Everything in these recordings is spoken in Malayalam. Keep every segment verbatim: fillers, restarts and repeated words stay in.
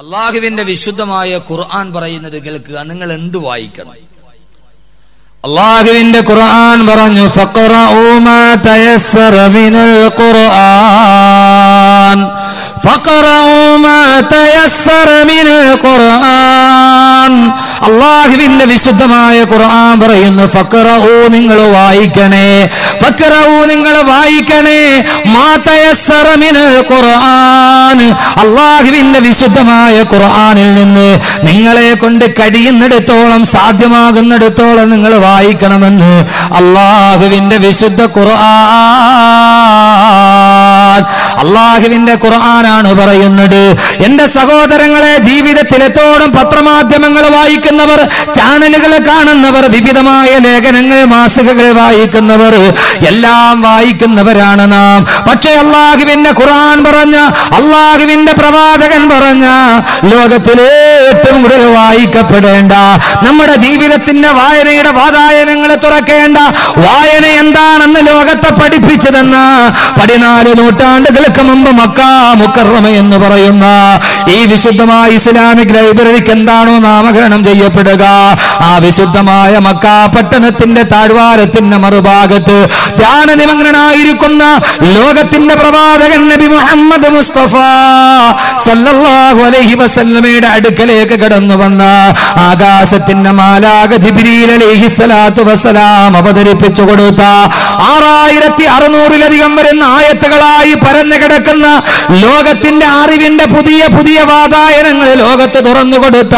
അല്ലാഹുവിന്റെ വിശുദ്ധമായ ഖുർആൻ പറയുന്നത് കേൾക്കുക, നിങ്ങൾ എന്ത് വായിക്കണം? അല്ലാഹുവിന്റെ ഖുർആൻ പറഞ്ഞു, ഫഖറഉ മാ തയസ്സറ മിനൽ ഖുർആൻ, ഫഖറഉ മാ തയസ്സറ മിനൽ ഖുർആൻ. അല്ലാഹുവിന്റെ വിശുദ്ധമായ ഖുർആൻ പറയുന്നു, ഫഖറഉ നിങ്ങൾ വായിക്കണേ, ഫഖറഉ നിങ്ങൾ വായിക്കണേ, മാ തയസ്സറ മിനൽ ഖുർആൻ. അല്ലാഹുവിന്റെ വിശുദ്ധമായ ഖുർആനിൽ നിന്ന് നിങ്ങളെ കൊണ്ട് കഴിയുന്നിടത്തോളം സാധ്യമാകുന്നിടത്തോളം നിങ്ങൾ വായിക്കണമെന്ന് അല്ലാഹുവിന്റെ വിശുദ്ധ ഖുർആൻ, അല്ലാഹുവിന്റെ ഖുർആനാണ് പറയുന്നത്. എന്റെ സഹോദരങ്ങളെ, ജീവിതത്തിലെത്തോളം പത്രമാധ്യമങ്ങൾ വായിക്കും വർ ചാനലുകൾ കാണുന്നവർ, വിവിധമായ ലേഖനങ്ങൾ മാസികകൾ വായിക്കുന്നവർ, എല്ലാം വായിക്കുന്നവരാണ് നാം. പക്ഷേ അല്ലാഹുവിന്റെ ഖുർആൻ പറഞ്ഞ, അല്ലാഹുവിന്റെ പ്രവാചകൻ പറഞ്ഞ, ലോകത്തിലെ ഏറ്റവും കൂടുതൽ വായിക്കപ്പെടേണ്ട, നമ്മുടെ ജീവിതത്തിന്റെ വായനയുടെ വാതായനങ്ങൾ തുറക്കേണ്ട, വായന എന്താണെന്ന് ലോകത്തെ പഠിപ്പിച്ചതെന്ന പതിനാല് നൂറ്റാണ്ടുകൾക്ക് മുമ്പ് മക്ക മുക്കറമ എന്ന് പറയുന്ന ഈ വിശുദ്ധമായ ഇസ്ലാമിക് ലൈബ്രറിക്ക് എന്താണോ നാമകരണം ചെയ്യുന്നത്, ആ വിശുദ്ധമായ മക്കാ പട്ടണത്തിന്റെ താഴ്വാരത്തിന്റെ മറുഭാഗത്ത് ധ്യാന നിമഗ്നായിരിക്കുന്ന ലോകത്തിന്റെ പ്രവാചകൻ നബി മുഹമ്മദ് മുസ്തഫ സല്ലല്ലാഹു അലൈഹി വസല്ലമയുടെ അടുക്കലേക്ക് കടന്നു വന്ന ആകാശത്തിന്റെ മാലാക ജിബ്രീൽ അലൈഹി സ്വലാത്തു വസലാം അവതരിപ്പിച്ചു കൊടുത്ത ആറായിരത്തി അറുനൂറിലധികം വരുന്ന ആയത്തുകളായി പരന്നു കിടക്കുന്ന ലോകത്തിന്റെ അറിവിന്റെ പുതിയ പുതിയ വാതായനങ്ങൾ ലോകത്ത് തുറന്നു കൊടുത്ത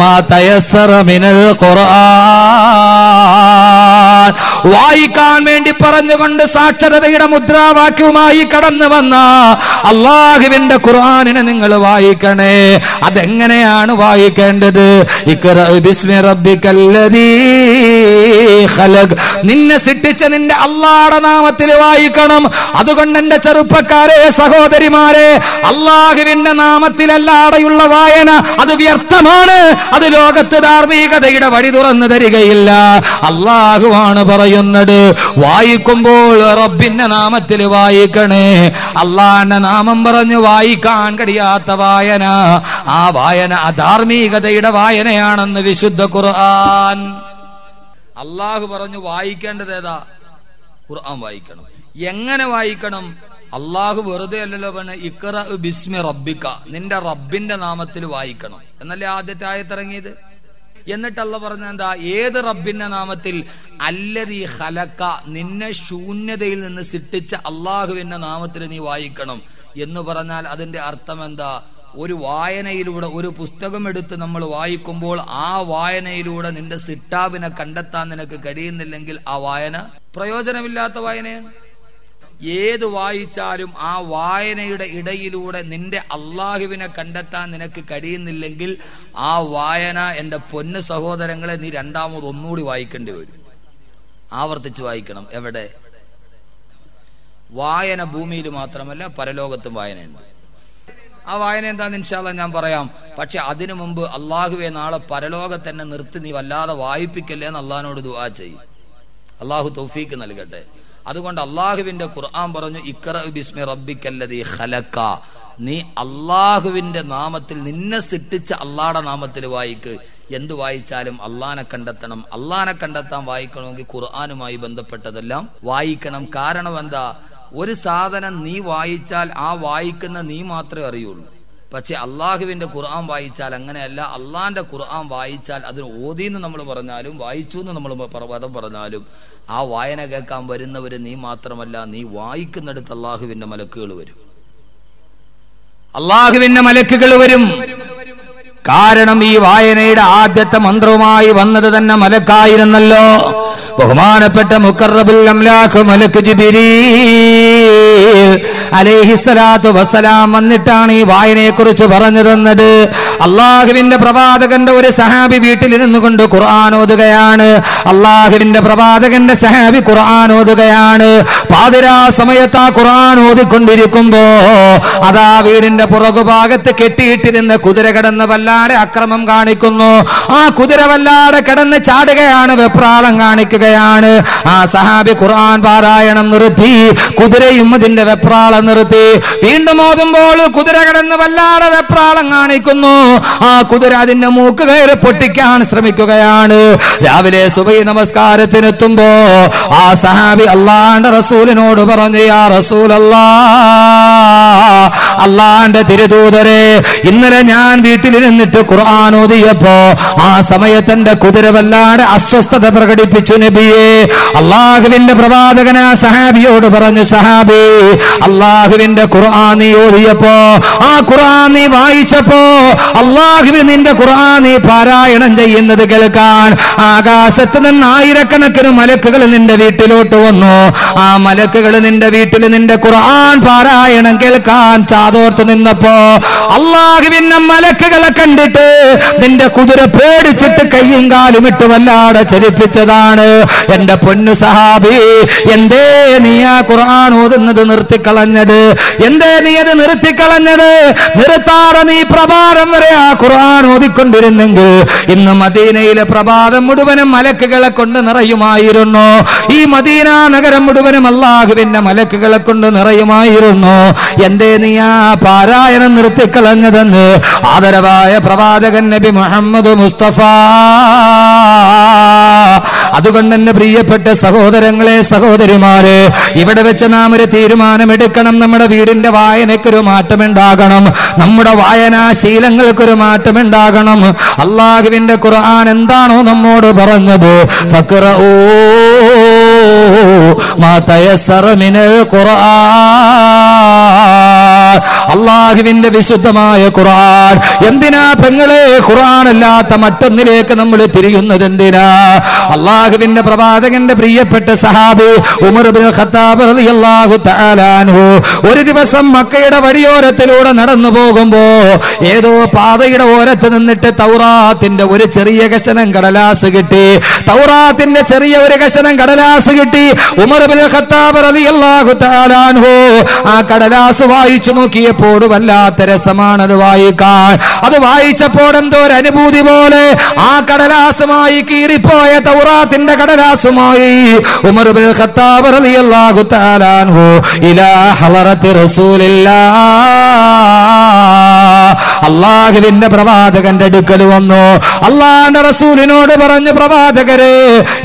മാ തയസ്സറ മിനൽ ഖുർആൻ. വായിക്കാൻ വേണ്ടി പറഞ്ഞുകൊണ്ട് സാക്ഷരതയുടെ മുദ്രാവാക്യവുമായി കടന്നു വന്ന അള്ളാഹുവിന്റെ ഖുർആനിനെ നിങ്ങൾ വായിക്കണേ. അതെങ്ങനെയാണ് വായിക്കേണ്ടത്? ഇഖ്റ ബിസ്മി റബ്ബിക്കല്ലദീ ഖലഖ്. നിന്നെ സൃഷ്ടിച്ച നിന്റെ അള്ളാഹുവിന്റെ നാമത്തിൽ വായിക്കണം. അതുകൊണ്ട് എന്റെ ചെറുപ്പക്കാരെ, സഹോദരിമാരെ, അള്ളാഹുവിന്റെ നാമത്തിലല്ലാതെയുള്ള വായന അത് വ്യർത്ഥമാണ്. അത് ലോകത്ത് ധാർമ്മികതയുടെ വഴി തുറന്നു തരികയില്ല. അള്ളാഹുവാണ് പറയുന്നത്, വായിക്കുമ്പോൾ റബ്ബിന്റെ നാമത്തിൽ വായിക്കണേ. അള്ളാന്റെ നാമം പറഞ്ഞ് വായിക്കാൻ കഴിയാത്ത വായന, ആ വായന അധാർമികതയുടെ വായനയാണെന്ന് വിശുദ്ധ ഖുർആൻ. അള്ളാഹു പറഞ്ഞു വായിക്കേണ്ടത് ഏതാ? ഖുർആൻ വായിക്കണം. എങ്ങനെ വായിക്കണം? അള്ളാഹു വെറുതെ അല്ലല്ലോ പറഞ്ഞ ഇഖ്റ ബിസ്മി റബ്ബിക, നിന്റെ റബ്ബിന്റെ നാമത്തിൽ വായിക്കണം എന്നല്ലേ ആദ്യത്തെ ആയത്തിറങ്ങിയത്? എന്നിട്ട് അള്ളാഹു പറഞ്ഞ എന്താ? ഏത് റബ്ബിന്റെ നാമത്തിൽ? അല്ലദീ ഖലഖ, നിന്നെ ശൂന്യതയിൽ നിന്ന് സൃഷ്ടിച്ച അള്ളാഹുവിന്റെ നാമത്തിൽ നീ വായിക്കണം എന്ന് പറഞ്ഞാൽ അതിന്റെ അർത്ഥം എന്താ? ഒരു വായനയിലൂടെ, ഒരു പുസ്തകം എടുത്ത് നമ്മൾ വായിക്കുമ്പോൾ ആ വായനയിലൂടെ നിന്റെ സിട്ടാവിനെ കണ്ടെത്താൻ നിനക്ക് കഴിയുന്നില്ലെങ്കിൽ ആ വായന പ്രയോജനമില്ലാത്ത വായനയാണ്. ഏത് വായിച്ചാലും ആ വായനയുടെ ഇടയിലൂടെ നിന്റെ അള്ളാഹുവിനെ കണ്ടെത്താൻ നിനക്ക് കഴിയുന്നില്ലെങ്കിൽ ആ വായന, എൻ്റെ പൊന്ന് സഹോദരങ്ങളെ, നീ രണ്ടാമത് ഒന്നുകൂടി വായിക്കേണ്ടി വരും. ആവർത്തിച്ച് വായിക്കണം. എവിടെ? വായന ഭൂമിയിൽ മാത്രമല്ല, പരലോകത്തും വായനയുണ്ട്. ആ വായന എന്താണെന്ന് ഇൻഷാ അല്ലാഹ് ഞാൻ പറയാം. പക്ഷെ അതിനു മുമ്പ് അള്ളാഹുവെ, നാളെ പരലോകത്ത് എന്നെ നിർത്തി നീ വല്ലാതെ വായിപ്പിക്കല്ലേന്ന് അള്ളാഹിനോട് ദുആ ചെയ്യ്. അള്ളാഹു തൗഫീക്ക് നൽകട്ടെ. അതുകൊണ്ട് അള്ളാഹുവിന്റെ ഖുർആൻ പറഞ്ഞു ഇഖ്റ ബിസ്മി റബ്ബിക്കല്ലദീ ഖലഖ, നീ അള്ളാഹുവിന്റെ നാമത്തിൽ, നിന്നെ സൃഷ്ടിച്ച അള്ളാഹുടെ നാമത്തിൽ വായിക്ക്. എന്ത് വായിച്ചാലും അള്ളാഹനെ കണ്ടെത്തണം. അള്ളാഹനെ കണ്ടെത്താൻ വായിക്കണമെങ്കിൽ ഖുർആനുമായി ബന്ധപ്പെട്ടതെല്ലാം വായിക്കണം. കാരണം എന്താ? ഒരു സാധനം നീ വായിച്ചാൽ ആ വായിക്കുന്ന നീ മാത്രമേ അറിയുള്ളൂ. പക്ഷെ അള്ളാഹുവിന്റെ ഖുർആൻ വായിച്ചാൽ അങ്ങനെയല്ല. അള്ളാന്റെ ഖുർആൻ വായിച്ചാൽ അതിന് ഓതിന്ന് നമ്മൾ പറഞ്ഞാലും വായിച്ചു എന്ന് നമ്മൾ പദം പറഞ്ഞാലും ആ വായന കേൾക്കാൻ വരുന്നവര് നീ മാത്രമല്ല, നീ വായിക്കുന്നിടത്ത് അള്ളാഹുവിന്റെ മലക്കുകൾ വരും. അള്ളാഹുവിന്റെ മലക്കുകൾ വരും. കാരണം ഈ വായനയുടെ ആദ്യത്തെ മന്ത്രവുമായി വന്നത് തന്നെ മലക്കായിരുന്നല്ലോ. ബഹുമാനപ്പെട്ട മുഖറബുൽ അംലാഖ് മലക്ക് ജിബ്രീൽ അലൈഹിസ്സലാത്തു വസ്സലാം വന്നിട്ടാണ് ഈ വായനയെ കുറിച്ച് പറഞ്ഞു തന്നത്. അള്ളാഹുവിന്റെ പ്രവാചകന്റെ ഒരു സഹാബി വീട്ടിലിരുന്നു കൊണ്ട് ഖുർആൻ ഓതുകയാണ്. അള്ളാഹുവിന്റെ പ്രവാചകന്റെ സഹാബി ഖുർആൻ ഓതുകയാണ്. പാതിരാ സമയത്ത് ആ ഖുർആൻ ഓതിക്കൊണ്ടിരിക്കുമ്പോ അതാ വീടിന്റെ പുറകുഭാഗത്ത് കെട്ടിയിട്ടിരുന്ന കുതിര കിടന്ന് വല്ലാതെ അക്രമം കാണിക്കുന്നു. ആ കുതിര വല്ലാതെ കിടന്ന് ചാടുകയാണ്, വെപ്രാളം കാണിക്കുകയാണ്. ആ സഹാബി ഖുർആൻ പാരായണം നിർത്തി, കുതിരയും അതിന്റെ വെപ്രാളം നിർത്തി. വീണ്ടും ഓതുമ്പോൾ കുതിര കിടന്ന് വല്ലാതെ വെപ്രാളം കാണിക്കുന്നു. ആ കുതിര അതിന്റെ മൂക്ക് കയറി പൊട്ടിക്കാൻ ശ്രമിക്കുകയാണ്. രാവിലെ സുബഹി നമസ്കാരത്തിനെത്തുമ്പോ ആ സഹാബി അള്ളാന്റെ റസൂലിനോട് പറഞ്ഞു, യാ റസൂലല്ലാഹ്, അള്ളാന്റെ തിരുദൂതരെ, ഇന്നലെ ഞാൻ വീട്ടിലിരുന്നിട്ട് ഖുർആൻ ഓതിയപ്പോ ആ സമയത്ത് എന്റെ കുതിര വല്ലാതെ അസ്വസ്ഥത പ്രകടിപ്പിച്ചു നബിയേ. അള്ളാഹുവിന്റെ പ്രവാചകൻ ആ സഹാബിയോട് പറഞ്ഞു, സഹാബി, അള്ളാഹുവിന്റെ ഖുർആൻ നീ ഓതിയപ്പോ, ആ ഖുർആൻ നീ വായിച്ചപ്പോ, അള്ളാഹുവിൻ നിന്റെ ഖുർആൻ നീ പാരായണം ചെയ്യുന്നത് കേൾക്കാൻ ആകാശത്ത് നിന്ന് ആയിരക്കണക്കിന് മലക്കുകൾ നിന്റെ വീട്ടിലോട്ട് വന്നു. ആ മലക്കുകൾ നിന്റെ വീട്ടിൽ നിന്റെ ഖുർആൻ പാരായണം കേൾക്കാൻ കാതോർത്ത് നിന്നപ്പോ അല്ലാഹുവിന്റെ മലക്കുകളെ കണ്ടിട്ട് നിന്റെ കുതിര പേടിച്ചിട്ട് കയ്യും കാലും ഇട്ട് വല്ലാതെ ചലിപ്പിച്ചതാണ്. എന്റെ പൊന്നു സഹാബി, എന്തേ നീ ആ ഖുർആൻ ഓതുന്നത് നിർത്തിക്കളഞ്ഞത്? എന്തേ നീ അത് നിർത്തിക്കളഞ്ഞത്? നിർത്താതെ നീ പ്രഭാതം വരെ ആ ഖുർആൻ ഓതിക്കൊണ്ടിരുന്നെങ്കിൽ ഇന്ന് മദീനയിലെ പ്രഭാതം മുഴുവനും മലക്കുകളെ കൊണ്ട് നിറയുമായിരുന്നു. ഈ മദീന നഗരം മുഴുവനും അല്ലാഹുവിന്റെ മലക്കുകളെ കൊണ്ട് നിറയുമായിരുന്നു. എന്തേ നീ ആ പാരായണം നിർത്തിക്കളഞ്ഞതെന്ന് ആദരവായ പ്രവാചകൻ നബി മുഹമ്മദ് മുസ്തഫ. അതുകൊണ്ട് തന്നെ പ്രിയപ്പെട്ട സഹോദരങ്ങളെ, സഹോദരിമാരെ, ഇവിടെ വെച്ച് നാം ഒരു തീരുമാനമെടുക്കണം. നമ്മുടെ വീടിന്റെ വായനക്കൊരു മാറ്റമുണ്ടാകണം. നമ്മുടെ വായനാശീലങ്ങൾക്കൊരു മാറ്റമുണ്ടാകണം. അല്ലാഹുവിന്റെ ഖുർആൻ എന്താണോ നമ്മോട് പറഞ്ഞത്, ഫഖറഊ മാ തയസ്സറ മിനൽ ഖുർആൻ, അല്ലാഹുവിന്റെ വിശുദ്ധമായ ഖുർആൻ. എന്തിനാ പെങ്ങളെ ഖുർആൻ അല്ലാത്ത മറ്റൊന്നിലേക്ക് നമ്മൾ തിരിയുന്നത്? എന്തിനാ? അല്ലാഹുവിന്റെ പ്രവാചകന്റെ പ്രിയപ്പെട്ട സഹാബി ഉമർ ഇബ്നുൽ ഖത്താബ് റളിയല്ലാഹു തആല അൻഹു ഒരു ദിവസം മക്കയുടെ വഴിയോരത്തിലൂടെ നടന്നു പോകുമ്പോ ഏതോ പാതയുടെ ഓരത്ത് നിന്നിട്ട് തൗറാത്തിന്റെ ഒരു ചെറിയ കഷണം കടലാസ് കിട്ടി. തൗറാത്തിന്റെ ചെറിയ ഒരു കഷണം കടലാസ് കിട്ടി. ഉമർ ഇബ്നുൽ ഖത്താബ് റളിയല്ലാഹു തആല അൻഹു ആ കടലാസ് വായിച്ചു നോക്കിയപ്പോൾ വല്ലാത്ത രസമാണ് അത് വായിക്കാൻ. അത് വായിച്ചപ്പോൾ എന്തോ ഒരു അനുഭൂതി പോലെ ആ കടലാസുമായി കീറിപ്പോയ തൗറാത്തിന്റെ കടലാസുമായി ഉമർ ഇബ്നുൽ ഖത്താബ് റളിയല്ലാഹു തആല അൻഹു ഇലാ ഹളറത്തി റസൂലില്ലാഹ്, അല്ലാഹുവിന്റെ പ്രവാചകന്റെ അടുക്കൽ വന്നു. അല്ലാഹുവിന്റെ റസൂലിനോട് പറഞ്ഞു, പ്രവാചകരെ,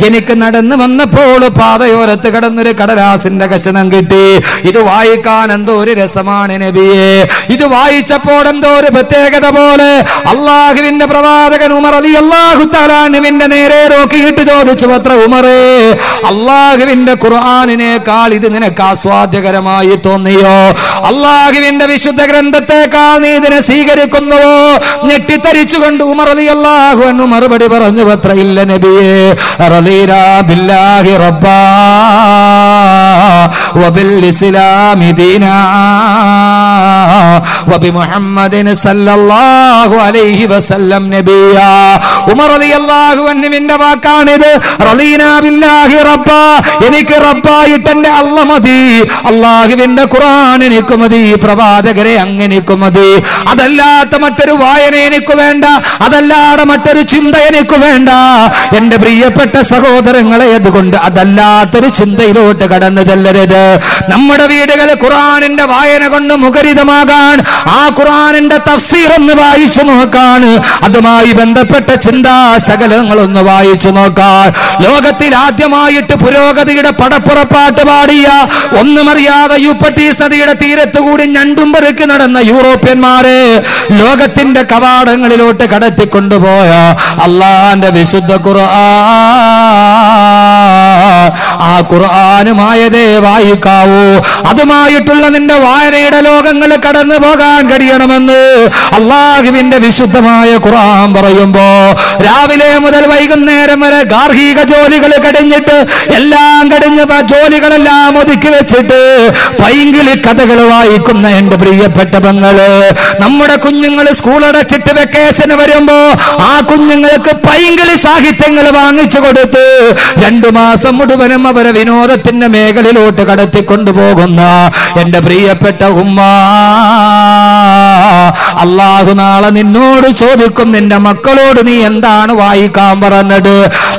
എനിക്ക് നടന്നു വന്നപ്പോൾ പാതയോരത്ത് കടന്നൊരു കടലാസിന്റെ കഷണം കിട്ടി. ഇത് വായിക്കാൻ എന്തോ ഒരു രസമാണ് നബിയെ. ഇത് വായിച്ചപ്പോൾ എന്തോ ഒരു പ്രത്യേകത പോലെ അല്ലാഹുവിന്റെ പ്രവാചകൻ ഉമർ റളിയല്ലാഹു തആല അൻഹുവിന്റെ നേരെ നോക്കിയിട്ട് ചോദിച്ചു, അത്ര ഉമറേ, അല്ലാഹുവിന്റെ ഖുർആനിനേക്കാൾ ഇത് നിനക്ക് ആസ്വാദ്യകരമായി തോന്നിയോ? അല്ലാഹുവിന്റെ വിശുദ്ധ ഗ്രന്ഥത്തെക്കാൾ നീ ഇതിനെ സ്വീകരിക്കുന്നുവോ? ഞെട്ടിത്തരിച്ചുകൊണ്ട് ഉമർ റളിയല്ലാഹു അൻഹു മറുപടി പറഞ്ഞു, അത്ര ഇല്ല നബിയേ, റളിനാ ബില്ലാഹി റബ്ബാ വബിൽ ഇസ്ലാമി ദീനാ വബി മുഹമ്മദിൻ സല്ലല്ലാഹു അലൈഹി വസല്ലം നബിയാ. ഉമർ റളിയല്ലാഹു അൻഹുവിന്റെ വാക്കാണിത്. റളീനാ ബില്ലാഹി റബ്ബാ, എനിക്ക് റബ്ബായിട്ട് എന്റെ അല്ലാഹ് മതി, അല്ലാഹുവിന്റെ ഖുർആൻ എനിക്ക് മതി പ്രവാചകരെ, അങ്ങനെക്ക് മതി. അതല്ലാത്ത മറ്റൊരു വായന എനിക്ക് വേണ്ട, അതല്ലാതെ മറ്റൊരു ചിന്ത എനിക്ക് വേണ്ട. എന്റെ പ്രിയപ്പെട്ട സഹോദരങ്ങളെ, അതുകൊണ്ട് അതല്ലാത്തൊരു ചിന്തയിലോട്ട് കടന്നു ചെല്ലരുത്. നമ്മുടെ വീടുകൾ ഖുർആനിന്റെ വായന കൊണ്ട് മുഖരിതമാകാൻ, ആ ഖുർആനിന്റെ തഫ്സീർ ഒന്ന് വായിച്ചു നോക്കാൻ, അതുമായി ബന്ധപ്പെട്ട ചിന്താ ശകലങ്ങളൊന്ന് വായിച്ചു നോക്കാൻ. ലോകത്തിൽ ആദ്യമായിട്ട് പുരോഗതിയുടെ പടപ്പുറപ്പാട്ട് പാടിയ, ഒന്നുമറിയാതെ യൂപ്പട്ടീസ് നദിയുടെ തീരത്തുകൂടി ഞണ്ടും പെറുക്കി നടന്ന യൂറോപ്യന്മാരെ ലോകത്തിന്റെ കവാടങ്ങളിലോട്ട് കടത്തിക്കൊണ്ടുപോയ അള്ളാന്റെ വിശുദ്ധ ഖുർആൻ, ആ ഖുർആനുമായതേ വായിക്കാവൂ. അതുമായിട്ടുള്ള നിന്റെ വായനയുടെ ലോകങ്ങൾ കടന്നു പോകാൻ കഴിയണമെന്ന് അള്ളാഹുവിന്റെ വിശുദ്ധമായ ഖുർആൻ പറയുമ്പോ രാവിലെ മുതൽ വൈകുന്നേരം വരെ ഗാർഹിക ജോലികൾ കഴിഞ്ഞിട്ട് എല്ലാം കഴിഞ്ഞ ജോലികളെല്ലാം ഒതുക്കി വെച്ചിട്ട് പൈങ്കിളി കഥകൾ വായിക്കുന്ന എന്റെ പ്രിയപ്പെട്ട പെങ്ങള്, നമ്മുടെ കുഞ്ഞുങ്ങൾ സ്കൂളടച്ചിട്ട് വെക്കേഷന് വരുമ്പോ ആ കുഞ്ഞുങ്ങൾക്ക് പൈങ്കിളി സാഹിത്യങ്ങൾ വാങ്ങിച്ചു കൊടുത്ത് രണ്ടു മാസം മുഴുവനും അവരെ വിനോദത്തിന്റെ മേഖലയിലോട്ട് കടത്തിക്കൊണ്ടുപോകുന്ന എന്റെ പ്രിയപ്പെട്ട ഉമ്മ, അള്ളാഹു നാളെ നിന്നോട് ചോദിക്കും, നിന്റെ മക്കളോട് നീ എന്താണ് വായിക്കാൻ പറഞ്ഞത്?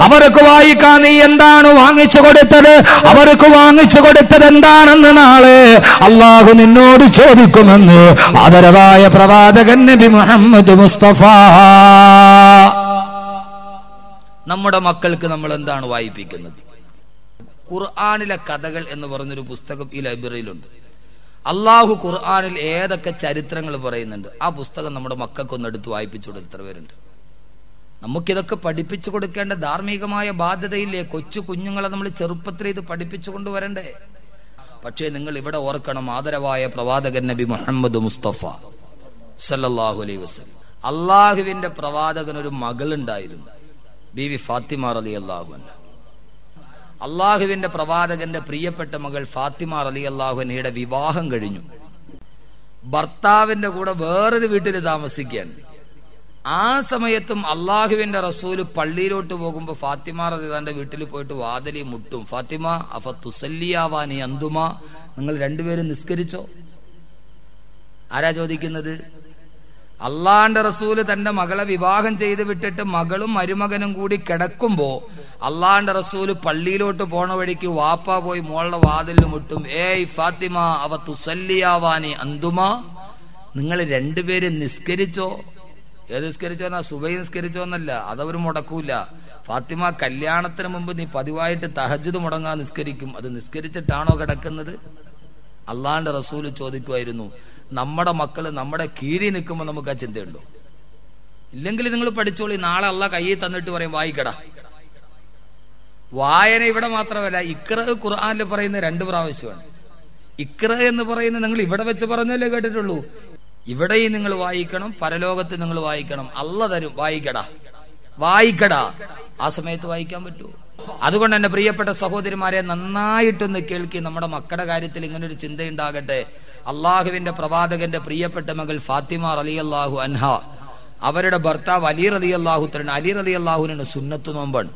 അവർക്ക് വായിക്കാൻ നീ എന്താണ് വാങ്ങിച്ചു കൊടുത്തത്? അവർക്ക് വാങ്ങിച്ചു കൊടുത്തത് എന്താണെന്ന് നാളെ അള്ളാഹു നിന്നോട് ചോദിക്കുമെന്ന് ആദരവായ പ്രവാചകൻ നബി മുഹമ്മദ് മുസ്തഫ. നമ്മുടെ മക്കൾക്ക് നമ്മൾ എന്താണ് വായിപ്പിക്കുന്നത്? ഖുർആനിലെ കഥകൾ എന്ന് പറഞ്ഞൊരു പുസ്തകം ഈ ലൈബ്രറിയിലുണ്ട്. അള്ളാഹു ഖുർആനിൽ ഏതൊക്കെ ചരിത്രങ്ങൾ പറയുന്നുണ്ട്, ആ പുസ്തകം നമ്മുടെ മക്കൾക്കൊന്ന് എടുത്ത് വായിപ്പിച്ചു കൊടുത്ത് എത്ര പേരുണ്ട്? നമുക്കിതൊക്കെ പഠിപ്പിച്ചു കൊടുക്കേണ്ട ധാർമ്മികമായ ബാധ്യതയില്ലേ? കൊച്ചു കുഞ്ഞുങ്ങളെ നമ്മൾ ചെറുപ്പത്തിൽ ഇത് പഠിപ്പിച്ചു കൊണ്ടുവരണ്ടേ? പക്ഷേ നിങ്ങൾ ഇവിടെ ഓർക്കണം, ആദരവായ പ്രവാചകൻ നബി മുഹമ്മദ് മുസ്തഫ സല്ലല്ലാഹു അലൈഹി വസല്ലം, അള്ളാഹുവിന്റെ പ്രവാചകൻ ഒരു മകളുണ്ടായിരുന്നു, ബീവി ഫാത്തിമ റളിയല്ലാഹു അൻഹ. അള്ളാഹുവിന്റെ പ്രവാചകന്റെ പ്രിയപ്പെട്ട മകൾ ഫാത്തിമ റളിയല്ലാഹു അൻഹയുടെ വിവാഹം കഴിഞ്ഞു. ഭർത്താവിന്റെ കൂടെ വേറൊരു വീട്ടിൽ താമസിക്കുകയാണ്. ആ സമയത്തും അള്ളാഹുവിന്റെ റസൂല് പള്ളിയിലോട്ട് പോകുമ്പോൾ ഫാത്തിമ റളിയല്ലാഹുവിന്റെ വീട്ടിൽ പോയിട്ട് വാതിലി മുട്ടും. ഫാത്തിമ അഫ തുസല്ലിയാവാനി അന്തുമ, നിങ്ങൾ രണ്ടുപേരും നിസ്കരിച്ചോ? ആരാ ചോദിക്കുന്നത്? അള്ളാന്റെ റസൂല് തന്റെ മകളെ വിവാഹം ചെയ്ത് വിട്ടിട്ട് മകളും മരുമകനും കൂടി കിടക്കുമ്പോ അള്ളാന്റെ റസൂല് പള്ളിയിലോട്ട് പോണ വഴിക്ക് വാപ്പ പോയി മോളുടെ വാതിലിൽ മുട്ടും. ഏയ് ഫാത്തിമ അവ തുസല്ലിയാവാനി അന്തുമ, നിങ്ങൾ രണ്ടുപേരും നിസ്കരിച്ചോ? ഏത് നിസ്കരിച്ചോന്നാ? സുബൈ നിസ്കരിച്ചോന്നല്ല, അതവര് മുടക്കൂല. ഫാത്തിമ, കല്യാണത്തിന് മുമ്പ് നീ പതിവായിട്ട് തഹജ്ജുദ് മുടങ്ങാൻ നിസ്കരിക്കും, അത് നിസ്കരിച്ചിട്ടാണോ കിടക്കുന്നത്? അള്ളാന്റെ റസൂല് ചോദിക്കുമായിരുന്നു. നമ്മുടെ മക്കള് നമ്മുടെ കീഴിൽ നിൽക്കുമ്പോൾ നമുക്ക് ആ ചിന്തയുണ്ടോ? ഇല്ലെങ്കിൽ നിങ്ങൾ പഠിച്ചോളി, നാളെ അള്ളാഹ് കയ്യിൽ തന്നിട്ട് പറയും വായിക്കടാ. വായന ഇവിടെ മാത്രമല്ല, ഇഖ്റ ഖുർആനിൽ പറയുന്ന രണ്ട് പ്രാവശ്യമാണ്. ഇഖ്റ എന്ന് പറയുന്നത് നിങ്ങൾ ഇവിടെ വെച്ച് പറഞ്ഞല്ലേ കേട്ടിട്ടുള്ളൂ. ഇവിടെയും നിങ്ങൾ വായിക്കണം, പരലോകത്ത് നിങ്ങൾ വായിക്കണം. അള്ളാഹ് തരും, വായിക്കടാ വായിക്കടാ. ആ സമയത്ത് വായിക്കാൻ പറ്റുമോ? അതുകൊണ്ട് തന്നെ പ്രിയപ്പെട്ട സഹോദരിമാരെ, നന്നായിട്ടൊന്ന് കേൾക്കി. നമ്മുടെ മക്കളുടെ കാര്യത്തിൽ ഇങ്ങനെ ഒരു ചിന്തയുണ്ടാകട്ടെ. അള്ളാഹുവിന്റെ പ്രവാചകന്റെ പ്രിയപ്പെട്ട മകൾ ഫാത്തിമ റളിയല്ലാഹു അൻഹ, അവരുടെ ഭർത്താവ് അലി റളിയല്ലാഹു തആല, അലി റളിയല്ലാഹുവിന് സുന്നത്ത് നോമ്പാണ്.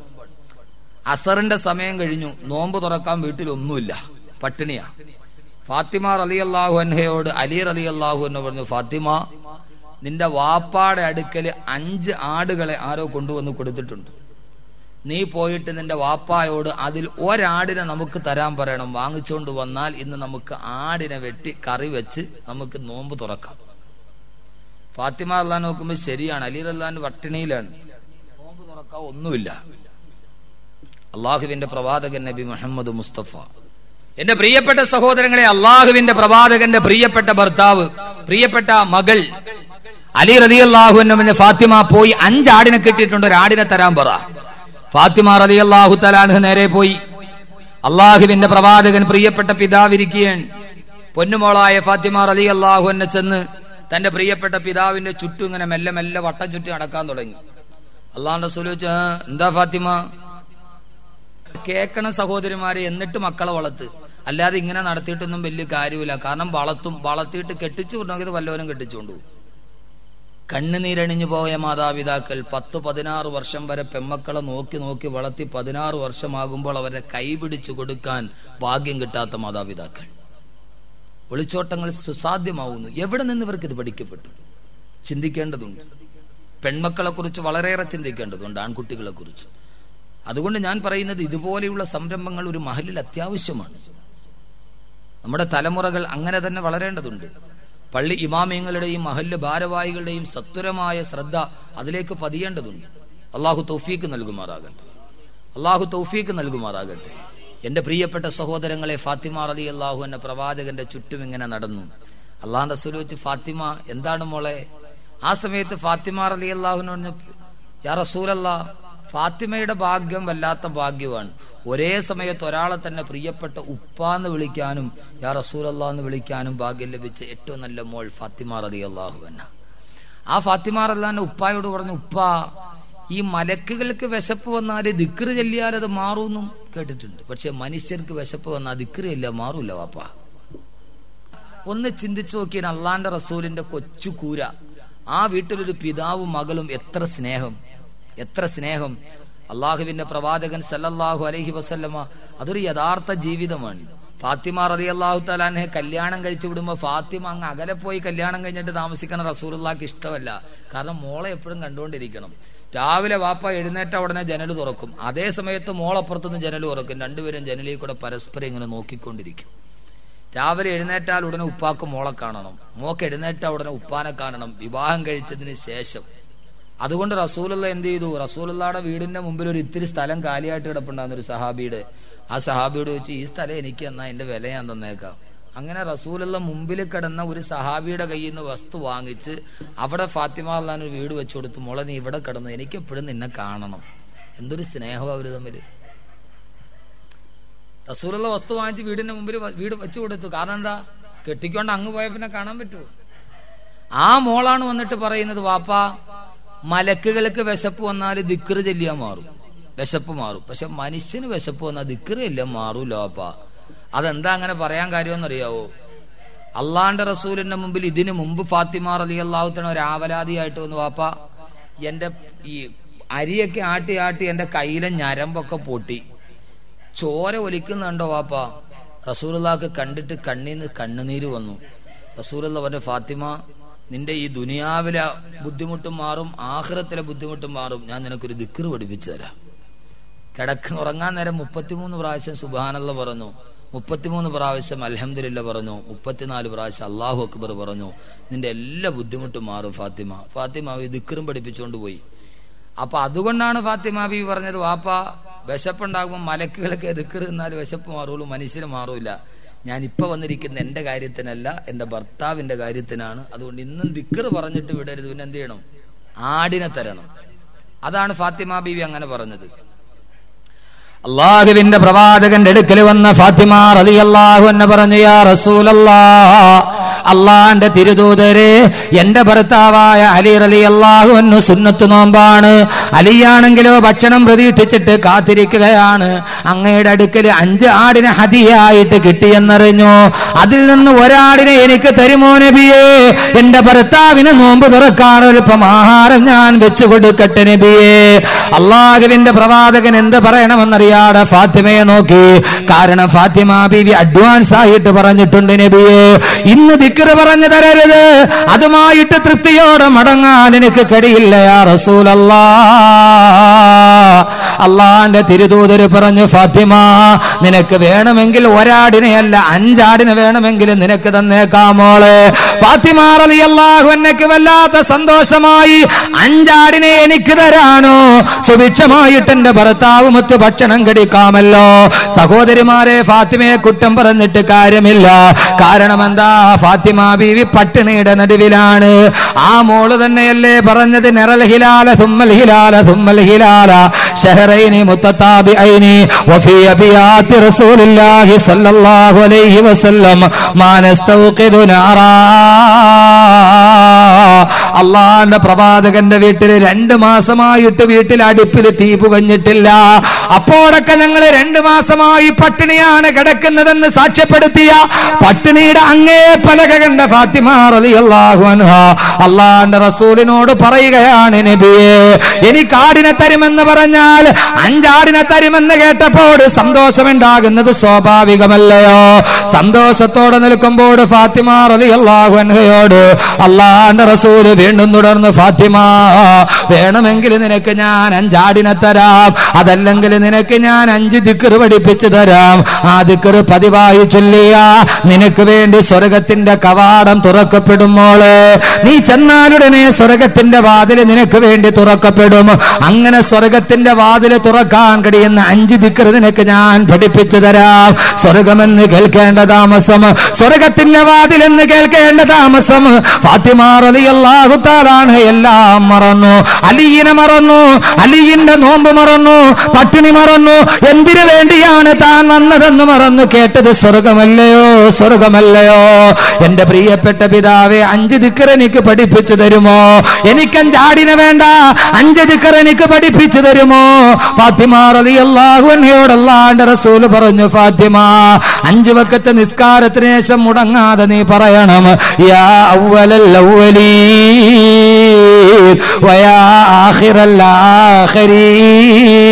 അസറിന്റെ സമയം കഴിഞ്ഞു, നോമ്പ് തുറക്കാൻ വീട്ടിലൊന്നുമില്ല, പട്ടിണിയാ. ഫാത്തിമ റളിയല്ലാഹു അൻഹയോട് അലി റളിയല്ലാഹു എന്ന് പറഞ്ഞു, ഫാത്തിമ നിന്റെ വാപ്പാടെ അടുക്കല് അഞ്ച് ആടുകളെ ആരോ കൊണ്ടുവന്ന് കൊടുത്തിട്ടുണ്ട്. നീ പോയിട്ട് നിന്റെ വാപ്പായോട് അതിൽ ഒരാടിനെ നമുക്ക് തരാൻ പറയണം. വാങ്ങിച്ചുകൊണ്ട് വന്നാൽ ഇന്ന് നമുക്ക് ആടിനെ വെട്ടി കറി വെച്ച് നമുക്ക് നോമ്പ് തുറക്കാം. ഫാത്തിമ റളിയല്ലാഹു നോക്കുമ്പോ ശരിയാണ്, അലി റളിയല്ലാഹു പട്ടിണിയിലാണ്, നോമ്പ് തുറക്കാൻ ഒന്നുമില്ല. അള്ളാഹുവിന്റെ പ്രവാചകൻ നബി മുഹമ്മദ് മുസ്തഫ. എന്റെ പ്രിയപ്പെട്ട സഹോദരങ്ങളെ, അള്ളാഹുവിന്റെ പ്രവാചകന്റെ പ്രിയപ്പെട്ട ഭർത്താവ്, പ്രിയപ്പെട്ട മകൾ അലി റളിയല്ലാഹു അൻഹു, ഫാത്തിമ പോയി അഞ്ചാടിനെ കിട്ടിയിട്ടുണ്ട്, ഒരാടിനെ തരാൻ പറ. ഫാത്തിമ റളിയല്ലാഹു തആല നേരെ പോയി. അള്ളാഹുവിന്റെ പ്രവാചകൻ പ്രിയപ്പെട്ട പിതാവിരിക്കുകയാണ്. പൊന്നുമോളായ ഫാത്തിമ റളിയല്ലാഹു അൻഹ ചെന്ന് തന്റെ പ്രിയപ്പെട്ട പിതാവിന്റെ ചുറ്റും ഇങ്ങനെ മെല്ലെ മെല്ലെ വട്ടം ചുറ്റി നടക്കാൻ തുടങ്ങി. അള്ളാഹുവിന്റെ റസൂൽ എന്താ ഫാത്തിമ? കേക്കണം സഹോദരിമാരെ, എന്നിട്ട് മക്കളെ വളർത്ത്, അല്ലാതെ ഇങ്ങനെ നടത്തിയിട്ടൊന്നും വലിയ കാര്യമില്ല. കാരണം വളർത്തും, വളർത്തിയിട്ട് കെട്ടിച്ചു കൊണ്ടുപോയത് വല്ലവരും കെട്ടിച്ചുകൊണ്ടുപോകും. കണ്ണുനീരണിഞ്ഞു പോയ മാതാപിതാക്കൾ പത്ത് പതിനാറ് വർഷം വരെ പെമ്മക്കളെ നോക്കി നോക്കി വളർത്തി പതിനാറ് വർഷമാകുമ്പോൾ അവരെ കൈപിടിച്ചു കൊടുക്കാൻ ഭാഗ്യം കിട്ടാത്ത മാതാപിതാക്കൾ. ഒളിച്ചോട്ടങ്ങൾ സുസാധ്യമാവുന്നു. എവിടെ നിന്ന് ഇവർക്ക് ഇത് പഠിക്കപ്പെട്ടു? ചിന്തിക്കേണ്ടതുണ്ട്. പെൺമക്കളെ കുറിച്ച് വളരെയേറെ ചിന്തിക്കേണ്ടതുണ്ട്, ആൺകുട്ടികളെ കുറിച്ച്. അതുകൊണ്ട് ഞാൻ പറയുന്നത്, ഇതുപോലെയുള്ള സംരംഭങ്ങൾ ഒരു മഹലിൽ അത്യാവശ്യമാണ്. നമ്മുടെ തലമുറകൾ അങ്ങനെ തന്നെ വളരേണ്ടതുണ്ട്. പള്ളി ഇമാമിങ്ങളുടെയും മഹല്ല് ഭാരവാഹികളുടെയും സത്വരമായ ശ്രദ്ധ അതിലേക്ക് പതിയേണ്ടതുണ്ട്. അള്ളാഹു തൗഫീക്ക് നൽകുമാറാകട്ടെ, അള്ളാഹു തൗഫീക്ക് നൽകുമാറാകട്ടെ. എന്റെ പ്രിയപ്പെട്ട സഹോദരങ്ങളെ, ഫാത്തിമ റളിയല്ലാഹു അൻഹ പ്രവാചകന്റെ ചുറ്റും ഇങ്ങനെ നടന്നു. അള്ളാഹുവിന്റെ റസൂൽ വെച്ച്, ഫാത്തിമ എന്താണ് മോളെ? ആ സമയത്ത് ഫാത്തിമ റളിയല്ലാഹുവിനോട് പറഞ്ഞു, യാ റസൂലല്ലാഹ്, ഫാത്തിമയുടെ ഭാഗ്യം വല്ലാത്ത ഭാഗ്യമാണ്. ഒരേ സമയത്ത് ഒരാളെ തന്നെ പ്രിയപ്പെട്ട ഉപ്പാന്ന് വിളിക്കാനും യാ റസൂലല്ലാന്ന് വിളിക്കാനും ഭാഗ്യം ലഭിച്ച ഏറ്റവും നല്ല മോൾ ഫാത്തിമ റളിയല്ലാഹു അൻഹ. ആ ഫാത്തിമ റളിയല്ലാഹു ഉപ്പായോട് പറഞ്ഞു, ഉപ്പാ, ഈ മലക്കുകൾക്ക് വിശപ്പ് വന്നാല് ദിക്റ് ചൊല്ലിയാൽ അത് മാറുമെന്നും കേട്ടിട്ടുണ്ട്, പക്ഷെ മനുഷ്യർക്ക് വിശപ്പ് വന്നാൽ ദിക്റ് ചൊല്ലിയാൽ മാറൂല വാപ്പാ. ഒന്ന് ചിന്തിച്ചു നോക്കിയാൽ അള്ളാന്റെ റസൂലിന്റെ കൊച്ചു കൂര, ആ വീട്ടിലൊരു പിതാവും മകളും എത്ര സ്നേഹം, എത്ര സ്നേഹം. അള്ളാഹുവിന്റെ പ്രവാചകൻ സല്ലല്ലാഹു അലൈഹി വസല്ലമ, അതൊരു യഥാർത്ഥ ജീവിതമാണ്. ഫാത്തിമ റളിയല്ലാഹു തആല അൻഹയെ കല്യാണം കഴിച്ചു വിടുമ്പോൾ ഫാത്തിമ അങ്ങ് അകലെ പോയി കല്യാണം കഴിഞ്ഞിട്ട് താമസിക്കണം റസൂലുള്ളാഹിക്ക് ഇഷ്ടമല്ല. കാരണം മോളെ എപ്പോഴും കണ്ടുകൊണ്ടിരിക്കണം. രാവിലെ വാപ്പ എഴുന്നേറ്റ ഉടനെ ജനൽ തുറക്കും, അതേ സമയത്ത് മോളപ്പുറത്തുനിന്ന് ജനൽ തുറക്കും. രണ്ടുപേരും ജനലിൽ കൂടെ പരസ്പരം ഇങ്ങനെ നോക്കിക്കൊണ്ടിരിക്കും. രാവിലെ എഴുന്നേറ്റാൽ ഉടനെ ഉപ്പാക്ക് മോളെ കാണണം, മോക്ക് എഴുന്നേറ്റ ഉടനെ ഉപ്പാനെ കാണണം. വിവാഹം കഴിച്ചതിന് ശേഷം അതുകൊണ്ട് റസൂലുള്ള എന്ത് ചെയ്തു? റസൂലുള്ളയുടെ വീടിന്റെ മുമ്പിൽ ഒരു ഇത്തിരി സ്ഥലം കാലിയായിട്ട് കിടപ്പുണ്ടാകുന്ന ഒരു സഹാബിയുടെ, ആ സഹാബിയോട് ചോദിച്ചു, ഈ സ്ഥലം എനിക്ക് തന്നാ എന്റെ വില ഞാൻ തന്നേക്കാം. അങ്ങനെ റസൂലുള്ള മുമ്പിൽ കിടന്ന ഒരു സഹാബിയുടെ കയ്യിൽ നിന്ന് വസ്തു വാങ്ങിച്ച് അവിടെ ഫാത്തിമ റളിയല്ലാഹു അൻഹ വീട് വെച്ചു കൊടുത്തു. മോളെ നീ ഇവിടെ കിടന്നു, എനിക്ക് എപ്പോഴും നിന്നെ കാണണം. എന്തൊരു സ്നേഹം അവര് തമ്മിൽ. റസൂലുള്ള വസ്തു വാങ്ങിച്ച് വീടിന്റെ മുമ്പിൽ വീട് വെച്ചു കൊടുത്തു. കാരണം എന്താ? കെട്ടിക്കൊണ്ട് അങ്ങ് പോയ പിന്നെ കാണാൻ പറ്റുമോ? ആ മോളാണ് വന്നിട്ട് പറയുന്നത്, വാപ്പാ, മലക്കുകൾക്ക് വിശപ്പ് വന്നാൽ ദിക്റ് ചൊല്ലിയാൽ മാറും, വിശപ്പ് മാറും, പക്ഷെ മനുഷ്യന് വിശപ്പ് വന്നാൽ ദിക്റ് ചൊല്ലിയാൽ മാറൂല വാപ്പാ. അതെന്താ അങ്ങനെ പറയാൻ കാര്യമെന്നറിയാവോ? അള്ളാഹുവിന്റെ റസൂലിന്റെ മുമ്പിൽ ഇതിനു മുമ്പ് ഫാത്തിമ റളിയല്ലാഹു തആല ഒരു ആവലാതിയായിട്ട് വന്നു, വാപ്പാ എൻ്റെ ഈ അരിയൊക്കെ ആട്ടി ആട്ടി എൻ്റെ കയ്യിലെ ഞരമ്പൊക്കെ പൊട്ടി ചോര ഒലിക്കുന്നുണ്ടോ വാപ്പാ. റസൂലുള്ളാഹി കണ്ടിട്ട് കണ്ണീന്ന് കണ്ണുനീര് വന്നു. റസൂലുള്ളാഹി പറഞ്ഞു, ഫാത്തിമ നിന്റെ ഈ ദുനിയാവിലെ ബുദ്ധിമുട്ടും മാറും, ആഖിറത്തിലെ ബുദ്ധിമുട്ടും മാറും, ഞാൻ നിനക്കൊരു ദിക്ർ പഠിപ്പിച്ചു തരാം. കിടക്കുന്നുറങ്ങാൻ നേരം മുപ്പത്തിമൂന്ന് പ്രാവശ്യം സുബ്ഹാനല്ലാഹ് പറഞ്ഞു, മുപ്പത്തിമൂന്ന് പ്രാവശ്യം അൽഹംദുലില്ലാഹ് പറഞ്ഞു, മുപ്പത്തിനാല് പ്രാവശ്യം അല്ലാഹു അക്ബർ പറഞ്ഞു, നിന്റെ എല്ലാ ബുദ്ധിമുട്ടും മാറും ഫാത്തിമ. ഫാത്തിമ ഈ ദിക്റും പഠിപ്പിച്ചുകൊണ്ട് പോയി. അപ്പൊ അതുകൊണ്ടാണ് ഫാത്തിമ ബീവി പറഞ്ഞത്, വാപ്പാ വിശപ്പുണ്ടാകുമ്പോൾ മലക്കുകൾക്ക് ദിക്ർ എന്നാൽ വിശപ്പ് മാറുള്ളൂ, മനുഷ്യന് മാറൂല. ഞാനിപ്പോൾ വന്നിരിക്കുന്ന എൻ്റെ കാര്യത്തിനല്ല, എൻ്റെ ഭർത്താവിൻ്റെ കാര്യത്തിനാണ്. അതുകൊണ്ട് ഇന്നും ദിക്ർ പറഞ്ഞിട്ട് വിടരുത്, പിന്നെ എന്ത് ചെയ്യണം, ആടിനെ തരണം. അതാണ് ഫാത്തിമ ബീവി അങ്ങനെ പറഞ്ഞത്. അള്ളാഹുവിന്റെ പ്രവാചകന്റെ അടുക്കൽ വന്ന ഫാത്തിമ റളിയല്ലാഹു അൻഹ പറഞ്ഞു, യാ റസൂലല്ലാഹ്, അള്ളാന്റെ തിരുദൂതരെ, എന്റെ ഭർത്താവായ അലി റളിയല്ലാഹു അൻഹു സുന്നത്ത് നോമ്പാണ്, അലിയാണെങ്കിലോ ഭക്ഷണം പ്രതീക്ഷിച്ചിട്ട് കാത്തിരിക്കുകയാണ്. അങ്ങയുടെ അടുക്കൽ അഞ്ച് ആടിനെ ഹദിയായിട്ട് കിട്ടിയെന്നറിഞ്ഞു, അതിൽ നിന്ന് ഒരാടിനെ എനിക്ക് തരുമോ നബിയേ, എന്റെ ഭർത്താവിന് നോമ്പ് തുറക്കാൻ എളുപ്പം ആഹാരം ഞാൻ വെച്ചു കൊടുക്കട്ടെ നബിയേ. അള്ളാഹുവിന്റെ പ്രവാചകൻ എന്ത് പറയണമെന്നറിയാം ഫാത്തിമയെ നോക്കി. കാരണം ഫാത്തിമ ബീവി അഡ്വാൻസ് ആയിട്ട് പറഞ്ഞിട്ടുണ്ട്, നബിയേ ഇന്ന് ദിക്ർ പറഞ്ഞു തരരുത്, അതുമായിട്ട് തൃപ്തിയോടെ മടങ്ങാൻ എനിക്ക് കഴിയില്ല യാ റസൂലല്ലാഹ്. അള്ളാന്റെ തിരുദൂതർ പറഞ്ഞു, ഫാത്തിമ നിനക്ക് വേണമെങ്കിൽ ഒരാടിനെയല്ല അഞ്ചാടിനെ വേണമെങ്കിൽ നിനക്ക് തന്നേക്കാമോളെ. ഫാത്തിമ റളിയല്ലാഹു അൻഹയ്ക്ക് വല്ലാത്ത സന്തോഷമായി. അഞ്ചാടിനെ എനിക്ക് തരാനോ, സുഭിക്ഷമായിട്ട് എന്റെ ഭർത്താവ് മൊത്ത ഭക്ഷണം ടിക്കാമല്ലോ. സഹോദരിമാരെ, ഫാത്തിമയെ കുറ്റം പറഞ്ഞിട്ട് കാര്യമില്ല. കാരണം എന്താ, ഫാത്തിമ ബീവി പട്ടിണിയുടെ നടുവിലാണ്. ആ മോള് തന്നെയല്ലേ പറഞ്ഞത്, നിറൽ ഹിലാല തുമ്മൽ ഹിലാല തുമ്മൽ ഹിലാല ശഹറൈനി മുത്തതാബിഐനി വഫീ അബിയാത്തി റസൂലുള്ളാഹി സ്വല്ലല്ലാഹു അലൈഹി വസല്ലം മാനസ്തൗഖിദു നാറാ. അള്ളാന്റെ പ്രവാചകന്റെ വീട്ടിൽ രണ്ടു മാസമായിട്ട് വീട്ടിൽ അടുപ്പിൽ തീ പുകഞ്ഞിട്ടില്ല, അപ്പോഴൊക്കെ ഞങ്ങൾ രണ്ടു മാസമായി പട്ടിണിയാണ് കിടക്കുന്നതെന്ന് സാക്ഷ്യപ്പെടുത്തിയ പട്ടിണിയുടെ അങ്ങേ പലക കണ്ട ഫാത്തിമ റളിയല്ലാഹു അൻഹ അള്ളാന്റെ റസൂലിനോട് പറയുകയാണ്, നബിയേ എനിക്ക് ആടിനെ തരുമെന്ന് പറഞ്ഞാൽ അഞ്ചാടിനെ തരുമെന്ന് കേട്ടപ്പോൾ സന്തോഷമുണ്ടാകുന്നത് സ്വാഭാവികമല്ലയോ. സന്തോഷത്തോടെ നിൽക്കുമ്പോൾ ഫാത്തിമ റളിയല്ലാഹു അൻഹയോട് അള്ളാന്റെ റസൂല് വീണ്ടും തുടർന്ന്, ഫാത്തിമ വേണമെങ്കിൽ നിനക്ക് ഞാൻ അഞ്ചാടിനെ തരാം, അതല്ലെങ്കിൽ നിനക്ക് ഞാൻ അഞ്ച് ദിക്ർ പഠിപ്പിച്ചു തരാം. ആ ദിക്ർ പതിവായി ചൊല്ലിയ നിനക്ക് വേണ്ടി സ്വർഗത്തിന്റെ കവാടം തുറക്കപ്പെടുമോള്, നീ ചെന്നാലുടനെ സ്വർഗത്തിന്റെ വാതിൽ നിനക്ക് വേണ്ടി തുറക്കപ്പെടും. അങ്ങനെ സ്വർഗത്തിന്റെ വാതിൽ തുറക്കാൻ കഴിയുന്ന അഞ്ച് ദിക്ർ നിനക്ക് ഞാൻ പഠിപ്പിച്ചു തരാം. സ്വർഗമെന്ന് കേൾക്കേണ്ട താമസം, സ്വർഗത്തിന്റെ വാതിൽ എന്ന് കേൾക്കേണ്ട താമസം. ഫാത്തിമ റളിയല്ലാഹു തആല എല്ലാം മറന്നു, അലിയിനെ മറന്നു, അലിയിന്റെ നോമ്പ് മറന്നു, പട്ടിണി മറന്നു. എന്തിനു വേണ്ടിയാണ് താൻ വന്നതെന്ന് മറന്നു. കേട്ടത് സ്വർഗമല്ലയോ, സ്വർഗമല്ലയോ. എന്റെ പ്രിയപ്പെട്ട പിതാവേ, അഞ്ച് ദിക്ർ എനിക്ക് പഠിപ്പിച്ചു തരുമോ, എനിക്കഞ്ചാടിനെ വേണ്ട, അഞ്ച് ദിക്ർ എനിക്ക് പഠിപ്പിച്ചു തരുമോ. ഫാത്തിമ റളിയല്ലാഹു അൻഹയോട് അല്ലാഹുവിന്റെ റസൂൽ പറഞ്ഞു, ഫാത്തിമ അഞ്ചു വക്കത്തെ നിസ്കാരത്തിന് ശേഷം മുടങ്ങാതെ നീ പറയണം, യാ അവ്വലൽ അവ്വലീൻ വയാ ആഖിറൽ ആഖിരീൻ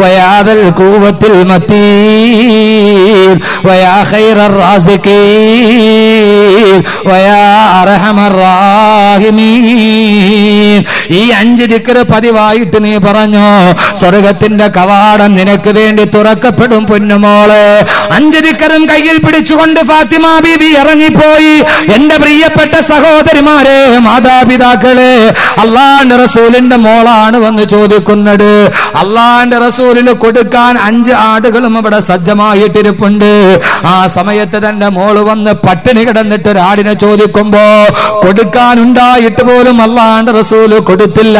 ويا ذا القوة المتين ويا خير الرازقين ويا أرحم الراحمين. ഈ അഞ്ച് ദിക്റ് പതിവായിട്ട് നീ പറഞ്ഞോ, സ്വർഗത്തിന്റെ കവാടം നിനക്ക് വേണ്ടി തുറക്കപ്പെടും പൊന്നുമോളെ. അഞ്ച് ദിക്റും കയ്യിൽ പിടിച്ചുകൊണ്ട് ഫാത്തിമ ബീവി ഇറങ്ങിപ്പോയി. എന്റെ പ്രിയപ്പെട്ട സഹോദരിമാരെ, മാതാപിതാക്കളെ, അള്ളാന്റെ റസൂലിന്റെ മോളാണ് വന്ന് ചോദിക്കുന്നത്. അള്ളാന്റെ റസൂലിന് കൊടുക്കാൻ അഞ്ച് ആടുകളും അവിടെ സജ്ജമായിട്ടിരിപ്പുണ്ട്. ആ സമയത്ത് തന്റെ മോള് വന്ന് പട്ടിണി കിടന്നിട്ടൊരു ആടിനെ ചോദിക്കുമ്പോ കൊടുക്കാനുണ്ടായിട്ട് പോലും അല്ലാഹുവിന്റെ റസൂൽ കൊടുത്തില്ല.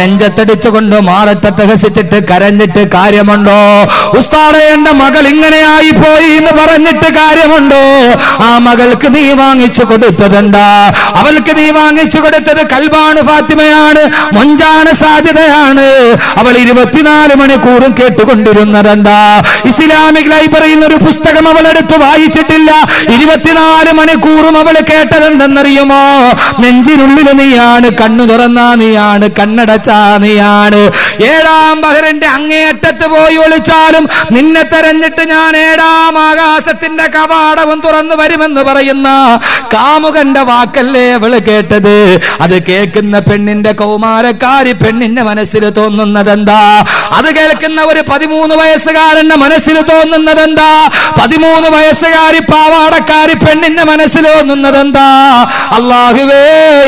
നെഞ്ചത്തടിച്ചുകൊണ്ട് മാറത്തഹസിച്ചിട്ട് കരഞ്ഞിട്ട് കാര്യമുണ്ടോ? ഉസ്താദേ, എന്റെ മകൾ ഇങ്ങനെയായി പോയി എന്ന് പറഞ്ഞിട്ട് കാര്യമുണ്ടോ? ആ മകൾക്ക് നീ വാങ്ങിച്ചു കൊടുത്തതെന്താ? അവൾക്ക് നീ വാങ്ങിച്ചു കൊടുത്തത് കൽബാണ്, ഫാത്തിമയാണ്, മൊഞ്ചാണ്, സാധ്യതയാണ്. അവൾ ഇരുപത്തിനാല് മണിക്കൂറും കേട്ടുകൊണ്ടിരുന്നതെന്താ? ഇസ്ലാമിക് ലൈബ്രറിയിൽ ഒരു പുസ്തകം അവൾ എടുത്ത് വായിച്ചിട്ടില്ല. ഇരുപത്തിനാല് മണിക്കൂറും അവൾ കേട്ടതെന്തെന്നറിയുമോ? നെഞ്ചിനുള്ളിൽ നീയാണ്, കണ്ണു തുറന്നാ നീയാണ്, കണ്ണടച്ചാ നീയാണ്. ഏഴാം ബഹറിന്റെ അങ്ങേയറ്റത്ത് പോയി ഒളിച്ചാലും നിന്നെ തെരഞ്ഞിട്ട് ഞാൻ ഏഴാം ആകാശത്തിന്റെ കവാടവും തുറന്നു വരുമെന്ന് പറയുന്ന കാമുകന്റെ വാക്കല്ലേ അവൾ കേട്ടത്. അത് കേൾക്കുന്ന പെണ്ണിന്റെ, കൗമാരക്കാരി പെണ്ണിന്റെ മനസ്സിൽ തോന്നുന്നതെന്താ? അത് കേൾക്കുന്ന ഒരു പതിമൂന്ന് വയസ്സുകാരന്റെ മനസ്സിൽ തോന്നുന്നതെന്താ? പതിമൂന്ന് വയസ്സുകാരി പാവാടക്കാരി പെണ്ണിന്റെ മനസ്സിൽ തോന്നുന്നതെന്താ? അല്ലാഹുവേ,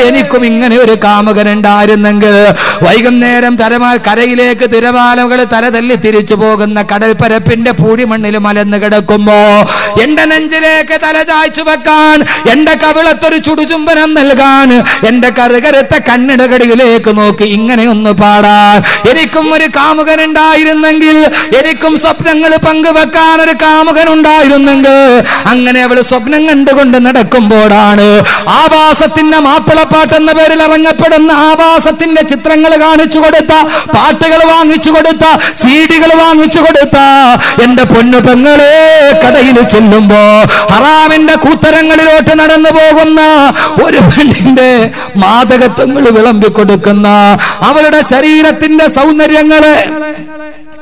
എനിക്കും ഇങ്ങനെ ഒരു കാമുകൻ ഉണ്ടായിരുന്നെങ്കിൽ വൈകുന്നേരം തരമാ കരയിലേക്ക് തിരമാലകൾ തലതല്ലി തിരിച്ചു പോകുന്ന കടൽപ്പരപ്പിന്റെ പൂഴിമണ്ണിൽ മലന്ന് കിടക്കുമ്പോ എന്റെ നെഞ്ചിലേക്ക് തല ചായ്ച്ചു വെക്കാൻ, എന്റെ കവിളത്തൊരു ചുടുചുംബനം നൽകാൻ, എന്റെ കറുകരത്ത കണ്ണിടകടിയിലേക്ക് നോക്കി ഇങ്ങനെയൊന്ന് പാടാൻ എനിക്കും ഒരു കാമുകൻ ഉണ്ടായിരുന്നെങ്കിൽ, എനിക്കും സ്വപ്നങ്ങൾ പങ്കുവെക്കാൻ ഒരു കാമുകൻ ഉണ്ടായിരുന്നെങ്കിൽ. അങ്ങനെ അവൾ സ്വപ്നം കണ്ടുകൊണ്ട് നടക്കുമ്പോഴാണ് ആവാസത്തിന്റെ മാപ്പിളപ്പാട്ട് എന്ന പേരിൽ ഇറങ്ങപ്പെടുന്ന ആവാസത്തിന്റെ ചിത്രങ്ങൾ കാണിച്ചു കൊടുത്ത, പാട്ടുകൾ വാങ്ങിച്ചു കൊടുത്ത, സീഡികൾ വാങ്ങിച്ചു കൊടുത്ത എന്റെ പൊന്നു പെങ്ങളെ, കടയിൽ ചെല്ലുമ്പോ ഹറാമിന്റെ കൂത്തരങ്ങളിലോട്ട് നടന്നു പോകുന്ന ഒരു പെണ്ണിന്റെ മാദകത്വങ്ങൾ വിളമ്പിക്കൊടുക്കുന്ന അവളുടെ ശരീരത്തിന്റെ സൗന്ദര്യങ്ങളെ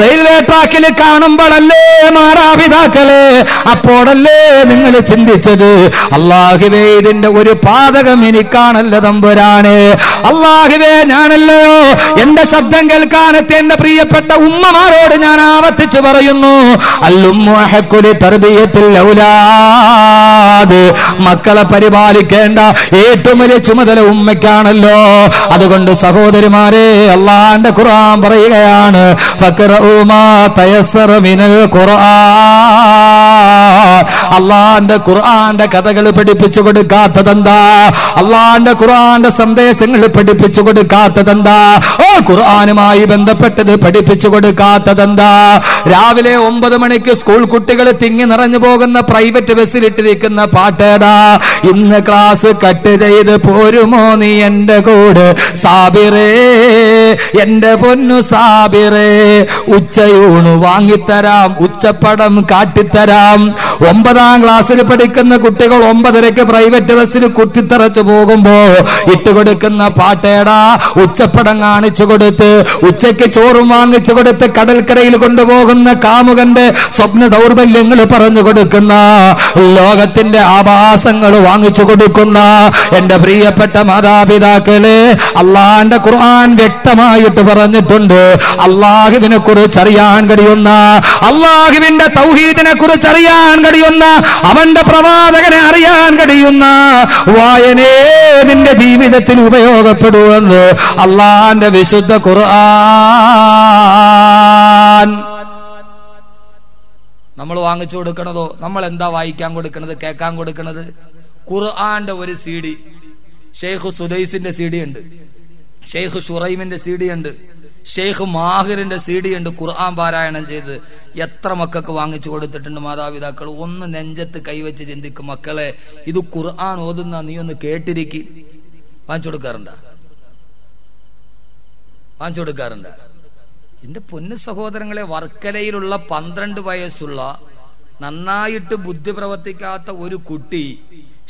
റെയിൽവേ ട്രാക്കിൽ കാണുമ്പോഴല്ലേ മാതാപിതാക്കളെ, അപ്പോഴല്ലേ നിങ്ങൾ ചിന്തിച്ചത്, അല്ലാഹുവേ ഇതിന്റെ ഒരു പാതകം എനിക്കാണല്ലോ തമ്പുരാനെ, അല്ലാഹുവേ ഞാനല്ലോ. എന്റെ ശബ്ദം കേൾക്കാനെത്തി എന്റെ പ്രിയപ്പെട്ട ഉമ്മമാരോട് ഞാൻ ആവർത്തിച്ചു പറയുന്നു, അല്ലുമ്മു അഹഖുലി തർബിയത്തിൽ ഔലാദ്, മക്കളെ പരിപാലിക്കേണ്ട ഏറ്റവും വലിയ ചുമതല ഉമ്മയ്ക്കാണല്ലോ. അതുകൊണ്ട് സഹോദരിമാരെ, അല്ലാഹുവിന്റെ ഖുർആൻ പറയുകയാണ്, അല്ലാഹുവിന്റെ ഖുർആന്റെ കഥകൾ പഠിപ്പിച്ചു കൊടുക്കാത്തതെന്താ? അല്ലാഹുവിന്റെ ഖുർആന്റെ സന്ദേശങ്ങൾ പഠിപ്പിച്ചു കൊടുക്കാത്തതെന്താ? ഓ ഖുർആനുമായി ബന്ധപ്പെട്ടത് പഠിപ്പിച്ചു കൊടുക്കാത്തതെന്താ? രാവിലെ ഒമ്പത് മണിക്ക് സ്കൂൾ കുട്ടികൾ തിങ്ങി നിറഞ്ഞു പോകുന്ന പ്രൈവറ്റ് ബസ്സിലിട്ടിരിക്കുന്ന പാട്ടേടാ? ഇന്ന് ക്ലാസ് കട്ട് ചെയ്ത് പോരുമോ നീ എന്റെ കൂടെ സാബിറേ, എന്റെ പൊന്നു സാബിറേ, ഉച്ചയൂണ് വാങ്ങിത്തരാം, ഉച്ചപ്പടം കാട്ടിത്തരാം. ഒമ്പതാം ക്ലാസ്സിൽ പഠിക്കുന്ന കുട്ടികൾ ഒമ്പതരക്ക് പ്രൈവറ്റ് ബസ്സിൽ കുത്തിത്തറച്ചു പോകുമ്പോ ഇട്ടുകൊടുക്കുന്ന പാട്ടേടാ? ഉച്ചപ്പടം കാണിച്ചു കൊടുത്ത് ഉച്ചയ്ക്ക് ചോറും വാങ്ങിച്ചു കൊടുത്ത് കടൽക്കരയിൽ കൊണ്ടുപോകുന്ന കാമുകന്റെ സ്വപ്ന ദൗർബല്യങ്ങൾ പറഞ്ഞു കൊടുക്കുന്ന, ലോകത്തിന്റെ ആഭാസങ്ങൾ വാങ്ങിച്ചു കൊടുക്കുന്ന എന്റെ പ്രിയപ്പെട്ട മാതാപിതാക്കളെ, അല്ലാഹുവിന്റെ ഖുർആൻ വ്യക്തമായി വ്യക്തമായിട്ട് പറഞ്ഞിട്ടുണ്ട്. അല്ലാഹുവിനെ കുറിച്ച് അറിയാൻ കഴിയുന്ന, അല്ലാഹുവിന്റെ തൗഹീദിനെ കുറിച്ച് അറിയാൻ കഴിയുന്ന, അവന്റെ പ്രവാചകനെ അറിയാൻ കഴിയുന്ന വായനേ നിന്റെ ജീവിതത്തിൽ ഉപയോഗപ്പെടുമെന്ന് അല്ലാഹുവിന്റെ വിശുദ്ധ ഖുർആൻ. നമ്മൾ വാങ്ങിച്ചു കൊടുക്കണതോ നമ്മൾ എന്താ വായിക്കാൻ കൊടുക്കണത്, കേൾക്കാൻ കൊടുക്കണത്? ഖുർആന്റെ ഒരു സി ഡി, ഷെയ്ഖ് സുദൈസിന്റെ സി ഡി ഉണ്ട്, ഷെയ്ഖ് ഷുറൈമിന്റെ സി ഡി ഉണ്ട്, ഷെയ്ഖ് മാഹിറിന്റെ സി ഡി ഉണ്ട്. ഖുർആൻ പാരായണം ചെയ്ത് എത്ര മക്കൾക്ക് വാങ്ങിച്ചു കൊടുത്തിട്ടുണ്ട് മാതാപിതാക്കൾ. ഒന്ന് നെഞ്ചത്ത് കൈവച്ച് ചിന്തിക്കും, മക്കളെ ഇത് ഖുർആൻ ഓതുന്ന നീ ഒന്ന് കേട്ടിരിക്കി. വാങ്ങിച്ചു കൊടുക്കാറുണ്ട? വാങ്ങിച്ചു കൊടുക്കാറുണ്ട? എന്റെ പൊന്നു സഹോദരങ്ങളെ, വർക്കലയിലുള്ള പന്ത്രണ്ട് വയസ്സുള്ള നന്നായിട്ട് ബുദ്ധി പ്രവർത്തിക്കാത്ത ഒരു കുട്ടി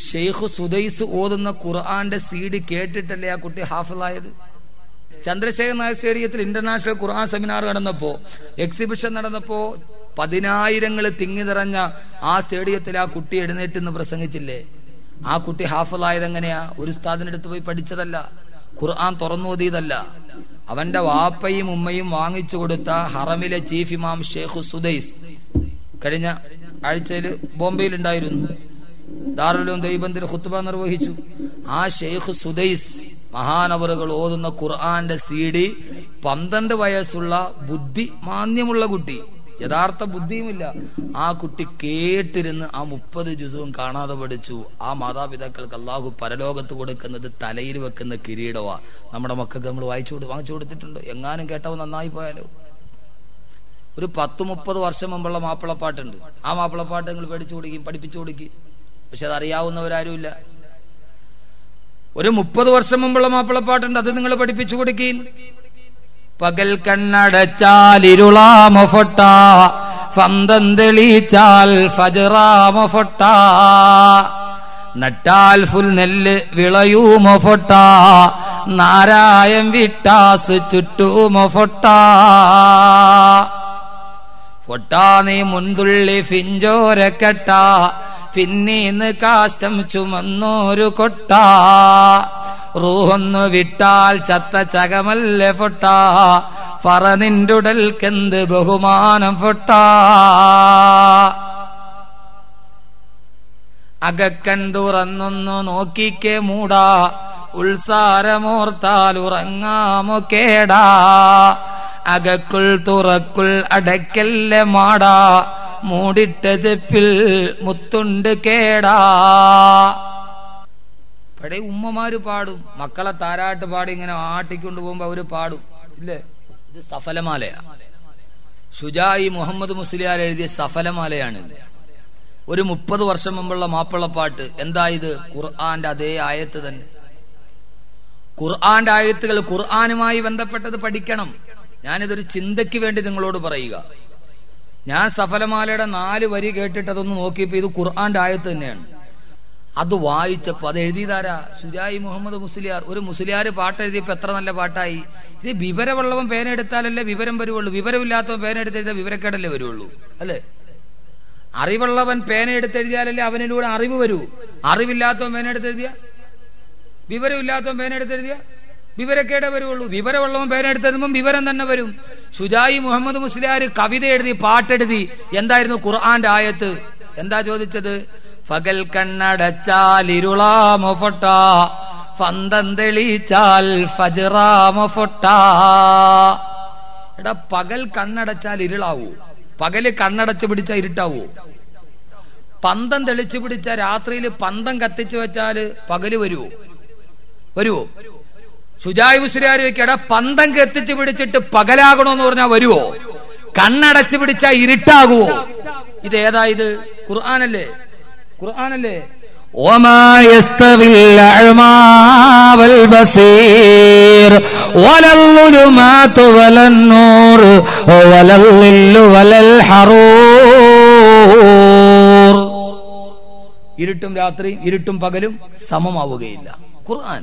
ഷെയ്ഖ് സുദൈസ് ഓതുന്ന ഖുർആന്റെ സി ഡി കേട്ടിട്ടല്ലേ ആ കുട്ടി ഹാഫിളായത്? ചന്ദ്രശേഖർ നായർ സ്റ്റേഡിയത്തിൽ ഇന്റർനാഷണൽ ഖുർആൻ സെമിനാർ നടന്നപ്പോ, എക്സിബിഷൻ നടന്നപ്പോ പതിനായിരങ്ങൾ തിങ്ങി നിറഞ്ഞ ആ സ്റ്റേഡിയത്തിൽ ആ കുട്ടി എഴുന്നേറ്റ് എന്ന് പ്രസംഗിച്ചില്ലേ? ആ കുട്ടി ഹാഫിളായത് എങ്ങനെയാ? ഒരു ഉസ്താദിനടുത്ത് പോയി പഠിച്ചതല്ല, ഖുർആൻ തുറന്നോതിയതല്ല. അവന്റെ വാപ്പയും ഉമ്മയും വാങ്ങിച്ചു കൊടുത്ത ഹറമിലെ ചീഫ് ഇമാം ഷെയ്ഖ് സുദൈസ് കഴിഞ്ഞ ആഴ്ചയിൽ ബോംബെയിൽ ഉണ്ടായിരുന്നു, ദാറുലും ദൈബന്തിൽ ഖുത്ബ നിർവഹിച്ചു. ആ ഷെയ്ഖ് സുദൈസ് മഹാനവറുകൾ ഓതുന്ന ഖുർആന്റെ സി ഡി പന്ത്രണ്ട് വയസ്സുള്ള ബുദ്ധി മാന്യമുള്ള കുട്ടി, യഥാർത്ഥ ബുദ്ധിയുമില്ല, ആ കുട്ടി കേട്ടിരുന്ന് ആ മുപ്പത് ജുസുവും കാണാതെ പഠിച്ചു. ആ മാതാപിതാക്കൾക്ക് അള്ളാഹു പരലോകത്ത് കൊടുക്കുന്നത് തലയിൽ വെക്കുന്ന കിരീടവാ. നമ്മുടെ മക്കൾക്ക് നമ്മൾ വായിച്ചു വാങ്ങിച്ചു കൊടുത്തിട്ടുണ്ട്? എങ്ങാനും കേട്ടവ നന്നായി പോയാലോ. ഒരു പത്ത് മുപ്പത് വർഷം മുമ്പുള്ള മാപ്പിളപ്പാട്ടുണ്ട്. ആ മാപ്പിളപ്പാട്ട് നിങ്ങൾ പേടിച്ചു കൊടുക്കും, പഠിപ്പിച്ചു കൊടുക്കും, പക്ഷെ അതറിയാവുന്നവരാരുമില്ല. ഒരു മുപ്പത് വർഷം മുമ്പുള്ള മാപ്പിളപ്പാട്ടുണ്ട്, അത് നിങ്ങൾ പഠിപ്പിച്ചു കൊടുക്കും. പകൽ കണ്ണടച്ചാൽ ഇരുളാമ ഫൊട്ട, ഫന്തം തെളിച്ചാൽ ഫജറാമ ഫൊട്ട, നട്ടാൽ ഫുൽ നെല്ല് വിളയൂമ ഫൊട്ട, നാരായം വിട്ടാസ് ചുറ്റൂമ ഫൊട്ട, ഫൊട്ട നീ മുൻതുള്ളി ഫിഞ്ചോരക്കെട്ട, പിന്നീന്ന് കാഷ്ടം ചുമന്നോരു കൊട്ട, റൂഹൊന്നു വിട്ടാൽ ചത്ത ചകമല്ലെ ഫൊട്ട, പറ നിൻറുടൽക്കെന്ത് ബഹുമാനം ഫൊട്ട, അകക്കൻ തുറന്നൊന്നു നോക്കിക്കെ മൂടാ, ഉൾസാരമോർത്താൽ ഉറങ്ങാമോ കേടാ, അകക്കുൾ തുറക്കുൾ അടയ്ക്കല്ലെ മാടാ, മൂടിട്ടത് പിൽ മുത്തുണ്ട് കേടാ. പഴയ ഉമ്മമാര് പാടും, മക്കളെ താരാട്ട് പാടി ഇങ്ങനെ ആട്ടിക്കൊണ്ട് പോകുമ്പോ അവര് പാടും ഇല്ലേ? ഇത് സഫലമാലയാ. ഷുജായി മുഹമ്മദ് മുസ്ലിയാർ എഴുതിയ സഫലമാലയാണ്. ഒരു മുപ്പത് വർഷം മുമ്പുള്ള മാപ്പിളപ്പാട്ട്. എന്താ ഇത്? ഖുർആന്റെ അതേ ആയത്ത് തന്നെ. ഖുർആന്റെ ആയത്തുകൾ ഖുർആനുമായി ബന്ധപ്പെട്ടത് പഠിക്കണം. ഞാനിതൊരു ചിന്തയ്ക്ക് വേണ്ടി നിങ്ങളോട് പറയുക. ഞാൻ സഫലമാലയുടെ നാല് വരി കേട്ടിട്ട് അതൊന്ന് നോക്കിയപ്പോ ഇത് ഖുർആന്റെ ആയത്ത് തന്നെയാണ്. അത് വായിച്ചപ്പോ അത് എഴുതിയതാരാ? സുജായി മുഹമ്മദ് മുസ്ലിയാർ. ഒരു മുസ്ലിയാർ പാട്ടെഴുതിയപ്പോ എത്ര നല്ല പാട്ടായി. ഇത് വിവരമുള്ളവൻ പേനെടുത്താലല്ലേ വിവരം വരുവുള്ളൂ, വിവരമില്ലാത്തവൻ പേനെടുത്തെഴുതിയാൽ വിവരക്കേടല്ലേ വരുള്ളൂ അല്ലെ? അറിവുള്ളവൻ പേനെടുത്തെഴുതിയാലല്ലേ അവനിലൂടെ അറിവ് വരൂ, അറിവില്ലാത്തവൻ പേനെടുത്തെഴുതിയ വിവരമില്ലാത്തവൻ പേനെടുത്തെഴുതിയ വിവരക്കേടേ വരുള്ളൂ, വിവരമുള്ളവൻ പേരെടുത്തെഴുതുമ്പം വിവരം തന്നെ വരും. ഷുജായി മുഹമ്മദ് മുസ്ലിയാർ കവിത എഴുതി, പാട്ടെഴുതി. എന്തായിരുന്നു ഖുർആന്റെ ആയത്ത്? എന്താ ചോദിച്ചത്? പകൽ കണ്ണടച്ചാൽ ഇരുളാമ ഫൊട്ട, ഫന്തം തെളിച്ചാൽ ഫജറാമ ഫൊട്ട. എടാ, പകൽ കണ്ണടച്ചാൽ ഇരുളാവൂ? പകല് കണ്ണടച്ചു പിടിച്ചാൽ ഇരുട്ടാവൂ? പന്തം തെളിച്ചു പിടിച്ച രാത്രിയിൽ പന്തം കത്തിച്ചു വെച്ചാൽ പകല് വരുവോ? വരുവോ? സുജായി മുസ്ലിയാർ വെക്കട പന്തം കത്തിച്ചു പിടിച്ചിട്ട് പകലാകണോന്ന് പറഞ്ഞാൽ വരുവോ? കണ്ണടച്ചു പിടിച്ചാൽ ഇരുട്ടാകുവോ? ഇത് ഏതായത്? ഖുർആനല്ലേ? ഖുർആനല്ലേ? وما يستوي الأعمى والبصير ولا الظلمات ولا النور ولا الظل ولا الحرور. ഇരുട്ടും രാത്രിയും ഇരുട്ടും പകലും സമമാവുകയില്ല. ഖുർആൻ.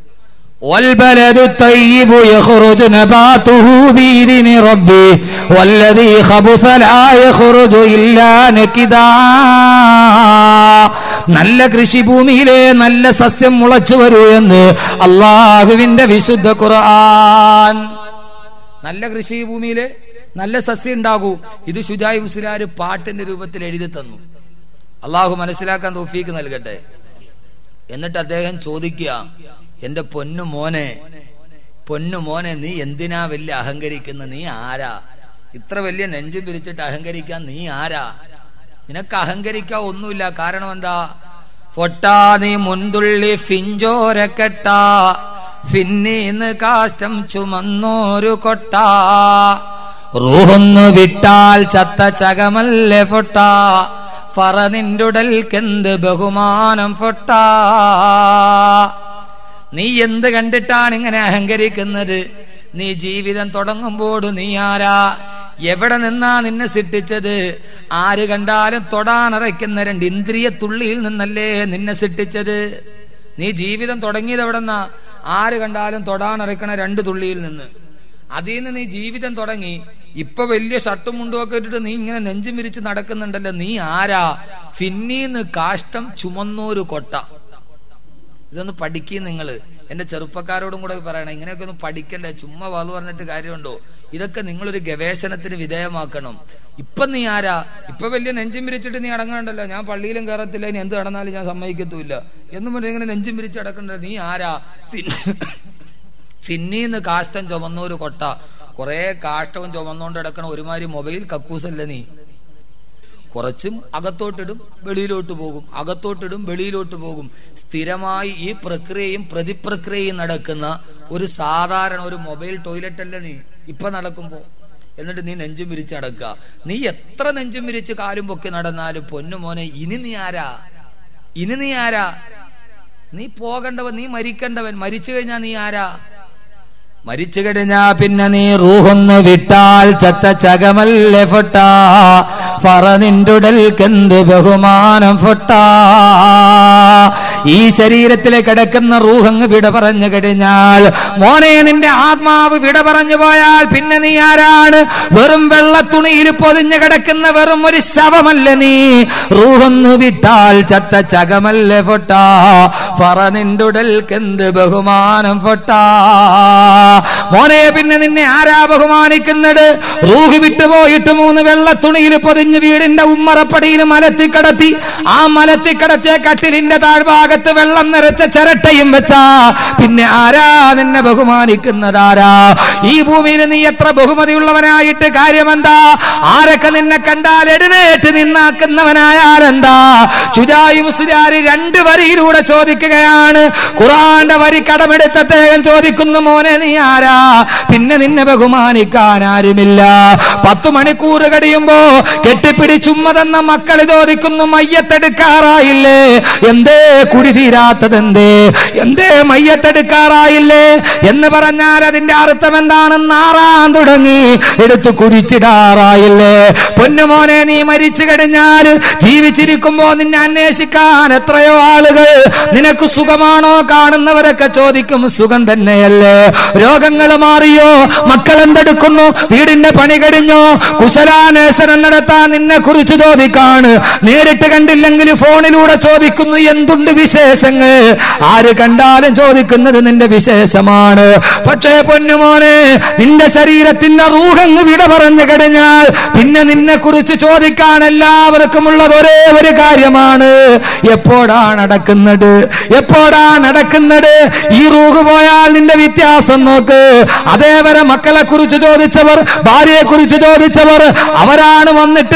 والبلد الطيب يخرج نباته بإذن ربه والذي خبث لا يخرج إلا نكدا. നല്ല കൃഷിഭൂമിയിലെ നല്ല സസ്യം മുളച്ചു വരൂ എന്ന് അള്ളാഹുവിന്റെ വിശുദ്ധ ഖുർആൻ. നല്ല കൃഷിഭൂമിയിലെ നല്ല സസ്യം ഉണ്ടാകൂ. ഇത് ശുജായി മുസ്ലിയാർ പാട്ടിന്റെ രൂപത്തിൽ എഴുതി തന്നു. അള്ളാഹു മനസ്സിലാക്കാൻ തൗഫീക്ക് നൽകട്ടെ. എന്നിട്ട് അദ്ദേഹം ചോദിക്കുക, എന്റെ പൊന്നു മോനെ പൊന്നു മോനെ നീ എന്തിനാ വലിയ അഹങ്കരിക്കുന്ന? നീ ആരാ? ഇത്ര വലിയ നെഞ്ചും പിരിച്ചിട്ട് അഹങ്കരിക്കാൻ നീ ആരാ? നിനക്ക് അഹങ്കരിക്കാൻ ഒന്നുമില്ല. കാരണം എന്താ? ഫൊട്ടാ നീ മുന്തുള്ളി ഫിഞ്ചോരക്കെട്ട ഫിന്നീന്ന് കാഷ്ടം ചുമന്നോരു കൊട്ട റൂഹൊന്നു വിട്ടാൽ ചത്ത ചകമല്ലേ ഫൊട്ട പറ നിന്റുടൽക്കെന്ത് ബഹുമാനം ഫൊട്ട. നീ എന്ത് കണ്ടിട്ടാണ് ഇങ്ങനെ അഹങ്കരിക്കുന്നത്? നീ ജീവിതം തുടങ്ങുമ്പോഴു നീ ആരാ? എവിടെ നിന്നാ നിന്നെ സിട്ടിച്ചത്? ആര് കണ്ടാലും തൊടാനറയ്ക്കുന്ന രണ്ട് ഇന്ദ്രിയ തുള്ളിയിൽ നിന്നല്ലേ നിന്നെ സിട്ടിച്ചത്. നീ ജീവിതം തുടങ്ങിയത് എവിടെന്നാ? ആര് കണ്ടാലും തൊടാനറയ്ക്കണ രണ്ട് തുള്ളിയിൽ നിന്ന്. അതിൽ നിന്ന് നീ ജീവിതം തുടങ്ങി. ഇപ്പൊ വലിയ ഷർട്ടും മുണ്ടുമൊക്കെ ഇട്ടിട്ട് നീ ഇങ്ങനെ നെഞ്ചും വിരിച്ച് നടക്കുന്നുണ്ടല്ലോ, നീ ആരാ? ഫിന്നീന്ന് കാഷ്ടം ചുമന്നൂര് കൊട്ട. ഇതൊന്ന് പഠിക്കും നിങ്ങൾ. എന്റെ ചെറുപ്പക്കാരോടും കൂടെ പറയണം, ഇങ്ങനെയൊക്കെ ഒന്ന് പഠിക്കണ്ടേ? ചുമ്മാ വാതു പറഞ്ഞിട്ട് കാര്യമുണ്ടോ? ഇതൊക്കെ നിങ്ങളൊരു ഗവേഷണത്തിന് വിധേയമാക്കണം. ഇപ്പൊ നീ ആരാ? ഇപ്പൊ വലിയ നെഞ്ചും പിരിച്ചിട്ട് നീ അടങ്ങണ്ടല്ലോ. ഞാൻ പള്ളിയിലും കയറത്തില്ല, ഇനി എന്ത് നടന്നാലും ഞാൻ സമ്മതിക്കത്തുമില്ല എന്നും പറഞ്ഞ് ഇങ്ങനെ നെഞ്ചും പിരിച്ച് അടക്കണ്ടല്ലോ, നീ ആരാ? പിന്നീന്ന് കാഷ്ടം ചുമന്നൊരു കൊട്ട. കൊറേ കാഷ്ടവും ചുമന്നോണ്ട് കിടക്കണ ഒരുമാതിരി മൊബൈൽ കക്കൂസല്ല നീ. കുറച്ചും അകത്തോട്ടിടും വെളിയിലോട്ട് പോകും, അകത്തോട്ടിടും വെളിയിലോട്ട് പോകും. സ്ഥിരമായി ഈ പ്രക്രിയയും പ്രതിപ്രക്രിയയും നടക്കുന്ന ഒരു സാധാരണ ഒരു മൊബൈൽ ടോയ്ലറ്റ് അല്ല നീ ഇപ്പൊ നടക്കുമ്പോ. എന്നിട്ട് നീ നെഞ്ചും വിരിച്ച് നടക്കുക. നീ എത്ര നെഞ്ചും വിരിച്ച് കാലും പൊക്കി നടന്നാലും പൊന്നു മോനെ ഇനി നീ ആരാ? ഇനി നീ ആരാ? നീ പോകേണ്ടവൻ, നീ മരിക്കേണ്ടവൻ. മരിച്ചു കഴിഞ്ഞാ നീ ആരാ? മരിച്ചു കഴിഞ്ഞാ പിന്നെ നീ റൂഹൊന്നു വിട്ടാൽ ചത്ത ചകമല്ലേ ഫൊട്ട പറ നിന്റുടൽക്കെന്ത് ബഹുമാനം ഫൊട്ട. ഈ ശരീരത്തിലെ കിടക്കുന്ന റൂഹങ്ങ് വിട പറഞ്ഞു കഴിഞ്ഞാൽ മോനെ നിന്റെ ആത്മാവ് വിട പറഞ്ഞു പോയാൽ പിന്നെ നീ ആരാണ്? വെറും വെള്ളത്തുണിയിൽ പൊതിഞ്ഞു കിടക്കുന്ന വെറും ഒരു ശവമല്ല നീ. റൂഹൊന്നു വിട്ടാൽ ചത്ത ചകമല്ലേ ഫൊട്ട പറ നിന്റുടൽക്കെന്ത് ബഹുമാനം ഫൊട്ട. മോനെ പിന്നെ നിന്നെ ആരാ ബഹുമാനിക്കുന്നത്? റൂഹ് വിട്ടുപോയിട്ട് മൂന്ന് വെള്ളത്തുണിയിൽ പൊതിഞ്ഞ് വീടിന്റെ ഉമ്മറപ്പടിയിൽ മലത്തി കടത്തി, ആ മലത്തി കടത്തിയ കട്ടിലിന്റെ താഴ്ഭാഗത്ത് വെള്ളം നിറച്ച ചിരട്ടയും വെച്ചാ പിന്നെ ആരാ നിന്നെ ബഹുമാനിക്കുന്നതാരാ? ഈ ഭൂമിയിൽ നീ എത്ര ബഹുമതിയുള്ളവനായിട്ട് കാര്യമെന്താ? ആരൊക്കെ നിന്നെ കണ്ടാൽ എഴുന്നേറ്റ് നിന്നാക്കുന്നവനായാലെന്താ? ശുജായി മുസ്ലിയാർ രണ്ട് വരിയിലൂടെ ചോദിക്കുകയാണ്. ഖുർആന്റെ വരി കടമെടുത്ത അദ്ദേഹം ചോദിക്കുന്നു, മോനെ നീ ആരാ? പിന്നെ നിന്നെ ബഹുമാനിക്കാൻ ആരുമില്ല. പത്തു മണിക്കൂർ കഴിയുമ്പോ കെട്ടിപ്പിടിച്ചുമ്മ തന്ന മക്കൾ ചോദിക്കുന്നു, മയ്യത്തെടുക്കാറായില്ലേ? എന്തേ കുടി തീരാത്തതെന്തേ? എന്തേ മയ്യത്തെടുക്കാറായില്ലേ എന്ന് പറഞ്ഞാൽ അതിന്റെ അർത്ഥം എന്താണെന്ന് ആറാൻ തുടങ്ങി എടുത്തു കുടിച്ചിടാറായില്ലേ? പൊന്നുമോനെ നീ മരിച്ചു കഴിഞ്ഞാൽ ജീവിച്ചിരിക്കുമ്പോ നിന്നെ അന്വേഷിക്കാൻ എത്രയോ ആളുകൾ. നിനക്ക് സുഖമാണോ? കാണുന്നവരൊക്കെ ചോദിക്കും സുഖം തന്നെയല്ലേ? രോഗങ്ങൾ മാറിയോ? മക്കൾ എന്തെടുക്കുന്നു? വീടിന്റെ പണി കഴിഞ്ഞോ? കുശലാന്വേഷണം നടത്താൻ നിന്നെ കുറിച്ച് ചോദിക്കാണ്. നേരിട്ട് കണ്ടില്ലെങ്കിൽ ഫോണിലൂടെ ചോദിക്കുന്നു എന്തുണ്ട് വിശേഷങ്ങൾ. ആര് കണ്ടാലും ചോദിക്കുന്നത് നിന്റെ വിശേഷമാണ്. പക്ഷേ പൊന്നുമോനെ നിന്റെ ശരീരത്തിന്റെ റൂഹങ്ങ് വിട പറഞ്ഞു കഴിഞ്ഞാൽ പിന്നെ നിന്നെ കുറിച്ച് ചോദിക്കാൻ എല്ലാവർക്കുമുള്ളത് ഒരേ ഒരു കാര്യമാണ്, എപ്പോഴാ നടക്കുന്നത്? എപ്പോഴാ നടക്കുന്നത്? ഈ റൂഹ് പോയാൽ നിന്റെ വ്യത്യാസം നോക്ക്. അതേവരെ മക്കളെ കുറിച്ച് ചോദിച്ചവർ, ഭാര്യയെ കുറിച്ച് ചോദിച്ചവർ അവരാണ് വന്നിട്ട്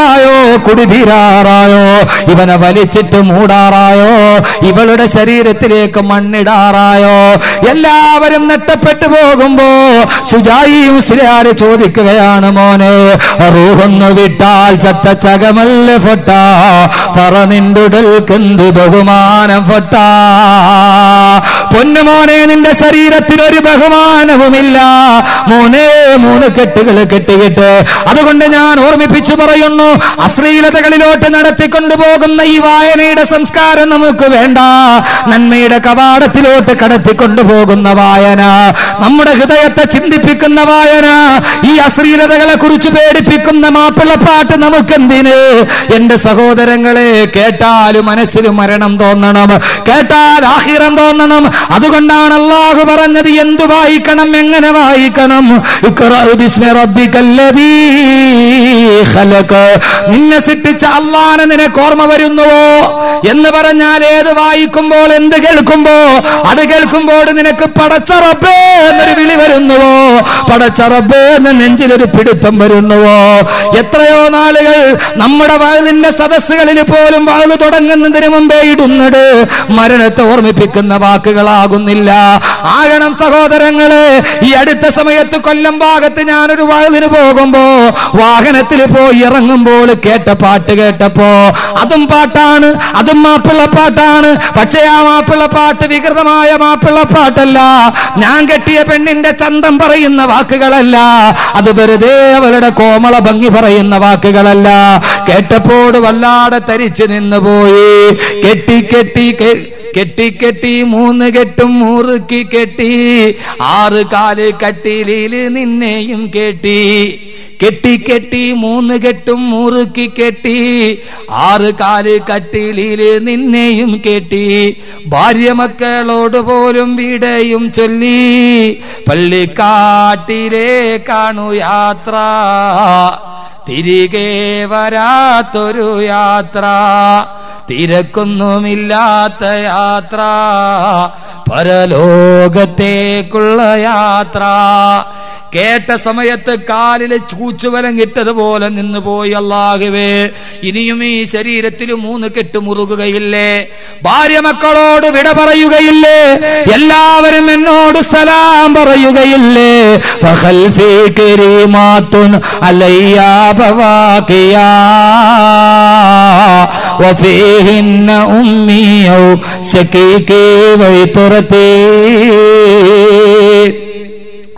Rayo, Kudira Rayo, even a Valichitum Huda Rayo, Evaluda Sari Retire, Commandida Rayo, Yella, Varim Natapetabo Gumbo, Sujai, Sriari Chodikayanamone, Ruhun Vital, Satachagamal Fota, Faranindu Delkindu, Bahumana Fota, Pundamone in the Sarira Tirori Bahumana Humilla, Mone, Munakatigal Ketigator, Adagundan, Hormi Pichubarayuno. അശ്ലീലതകളിലോട്ട് നടത്തിക്കൊണ്ടു പോകുന്ന ഈ വായനയുടെ സംസ്കാരം നമുക്ക് വേണ്ട. നന്മയുടെ കവാടത്തിലോട്ട് കടത്തിക്കൊണ്ടു പോകുന്ന വായന, നമ്മുടെ ഹൃദയത്തെ ചിന്തിപ്പിക്കുന്ന വായന, ഈ അശ്ലീലതകളെ കുറിച്ച് പേടിപ്പിക്കുന്ന മാപ്പിളപ്പാട്ട് നമുക്കെന്തിന്? എൻ്റെ സഹോദരങ്ങളെ, കേട്ടാൽ മനസ്സിൽ മരണം തോന്നണം, കേട്ടാൽ ആഖിറം തോന്നണം. അതുകൊണ്ടാണ് അല്ലാഹു പറഞ്ഞത് എന്തു വായിക്കണം, എങ്ങനെ വായിക്കണം. ഇഖ്റാ ബിസ്മി റബ്ബിക്കല്ലദീ ഖലഖ. നിന്നെ സൃഷ്ടിച്ച അല്ലാഹുവിനെ നിനക്ക് ഓർമ്മ വരുന്നുവോ എന്ന് പറഞ്ഞാൽ, ഏത് വായിക്കുമ്പോൾ, എന്ത് കേൾക്കുമ്പോ, അത് കേൾക്കുമ്പോൾ നിനക്ക് പടച്ച റബ്ബേ എന്നൊരു വിളി വരുന്നുവോ, പടച്ച റബ്ബേ എന്ന നെഞ്ചിലൊരു പിടുത്തം വരുന്നുവോ? എത്രയോ നാളുകൾ നമ്മുടെ വാളിന്റെ സദസ്സുകളിൽ പോലും വാള് തുടങ്ങുന്നതിന് മുമ്പേ ഇടുന്നത് മരണത്തെ ഓർമ്മിപ്പിക്കുന്ന വാക്കുകളാകുന്നില്ല. ആകണം സഹോദരങ്ങളെ. ഈ അടുത്ത സമയത്ത് കൊല്ലം ഭാഗത്ത് ഞാനൊരു വാളിന് പോകുമ്പോ, വാഹനത്തിൽ പോയി ഇറങ്ങും പ്പോൾ കേട്ട പാട്ട് കേട്ടപ്പോ, അതും പാട്ടാണ്, അതും മാപ്പിള പാട്ടാണ്. പക്ഷേ ആ മാപ്പിള പാട്ട് വികൃതമായ മാപ്പിള പാട്ടല്ല. ഞാൻ കെട്ടിയ പെണ്ണിന്റെ ചന്തം പറയുന്ന വാക്കുകളല്ല, അത് വെറുതെ അവരുടെ കോമള ഭംഗി പറയുന്ന വാക്കുകളല്ല. കേട്ടപ്പോൾ വല്ലാതെ തരിച്ചു നിന്നുപോയി. കെട്ടി കെട്ടി കെട്ടി കെട്ടി മൂന്ന് കെട്ടും മൂറുക്കി കെട്ടി, ആറ് കാല് കട്ടിലില് നിന്നെയും കെട്ടി. കെട്ടി കെട്ടി മൂന്ന് കെട്ടും മുറുക്കി കെട്ടി, ആറ് കാല് കട്ടിലില് നിന്നെയും കെട്ടി. ഭാര്യ മക്കളോട് പോലും വിടയും ചൊല്ലി, പള്ളിക്കാട്ടിലേ കാണു യാത്ര, തിരികെ വരാത്തൊരു യാത്ര, തിരക്കൊന്നുമില്ലാത്ത യാത്ര, പരലോകത്തേക്കുള്ള യാത്ര. കേട്ട സമയത്ത് കാലിലെ ചൂച്ചുവലങ്ങിട്ടതുപോലെ നിന്നുപോയി. അല്ലാഹുവേ, ഇനിയും ഈ ശരീരത്തിൽ മൂന്ന് കെട്ട് മുറുകുകയില്ലേ? ഭാര്യ മക്കളോട് വിട പറയുകയില്ലേ? എല്ലാവരും എന്നോട് സലാം പറയുകയില്ലേ?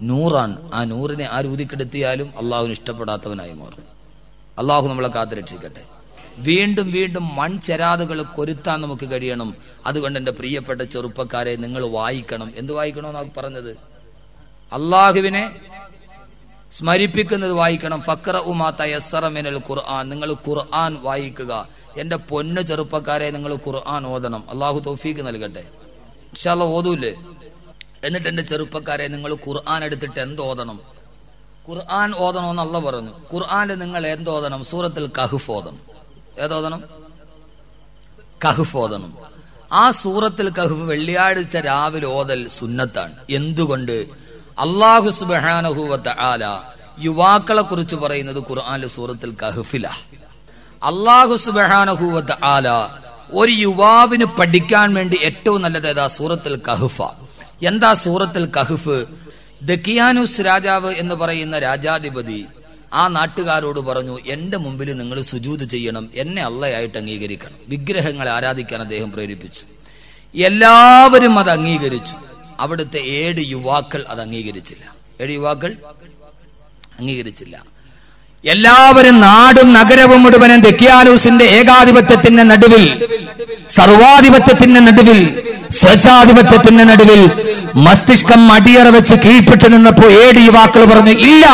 Nuran, and Urine Arudikati Alum, Allah who Stapadatavanayamor, Allah who Malakadri Chicate. വീണ്ടും വീണ്ടും മൺചരാദുകൾ കൊരുത്താൻ നമുക്ക് കഴിയണം അതുകൊണ്ട് എൻ്റെ പ്രിയപ്പെട്ട ചെറുപ്പക്കാരെ നിങ്ങൾ വായിക്കണം എന്തു വായിക്കണമെന്നാണ് പറഞ്ഞത് അല്ലാഹുവിനെ സ്മരിപ്പിക്കുന്നത് വായിക്കണം ഫഖറഉ മാ തയസ്സറ മിനൽ ഖുർആൻ നിങ്ങൾ ഖുർആൻ വായിക്കുക എൻ്റെ പൊന്ന ചെറുപ്പക്കാരെ നിങ്ങൾ ഖുർആൻ ഓതണം അല്ലാഹു തൗഫീഖ് നൽകട്ടെ ഇൻഷാ അല്ലാഹ് ഓതൂലേ എന്നിട്ട് എൻ്റെ ചെറുപ്പക്കാരെ നിങ്ങൾ ഖുർആൻ എടുത്തിട്ട് എന്ത് ഓതണം ഖുർആൻ ഓതണമെന്ന് അല്ലാഹു പറഞ്ഞു ഖുർആനിൽ നിങ്ങൾ എന്ത് ഓതണം സൂറത്തുൽ കഹ്ഫ് ഓതണം Kahufodanum Kahufodanum Ah Suratil Kahu Veliad Charavi Odal Sunnatan Yendugunde Allah Subhanahu wa Ta'ala Yuvakala Kurchuvara in the Quran Suratil Kahufila Allah Subhanahu wa Ta'ala Or Yuvav in a Padikan Mendi Eto Nalada Suratil Kahufa Yanda Suratil Kahufu The Kianus Raja in the Parayana Raja Dibadi ആ നാട്ടുകാരോട് പറഞ്ഞു എൻ്റെ മുമ്പിൽ നിങ്ങൾ സുജൂദ് ചെയ്യണം എന്നെ അല്ലാഹയായിട്ട് അംഗീകരിക്കണം വിഗ്രഹങ്ങളെ ആരാധിക്കാൻ അദ്ദേഹം പ്രേരിപ്പിച്ചു എല്ലാവരും അത് അംഗീകരിച്ചു അവിടുത്തെ ഏഴ് യുവാക്കൾ അത് അംഗീകരിച്ചില്ല ഏഴ് യുവാക്കൾ അംഗീകരിച്ചില്ല എല്ലാവരും നാടും നഗരവും മുഴുവനും ദക്യാനൂസിന്റെ ഏകാധിപത്യത്തിന്റെ നടുവിൽ സർവാധിപത്യത്തിന്റെ നടുവിൽ സ്വച്ഛാധിപത്യത്തിന്റെ നടുവിൽ മസ്തിഷ്കം മടിയറ വെച്ച് കീഴ്പ്പെട്ട് നിന്നപ്പോൾ ഏഴ് യുവാക്കൾ പറഞ്ഞു ഇല്ല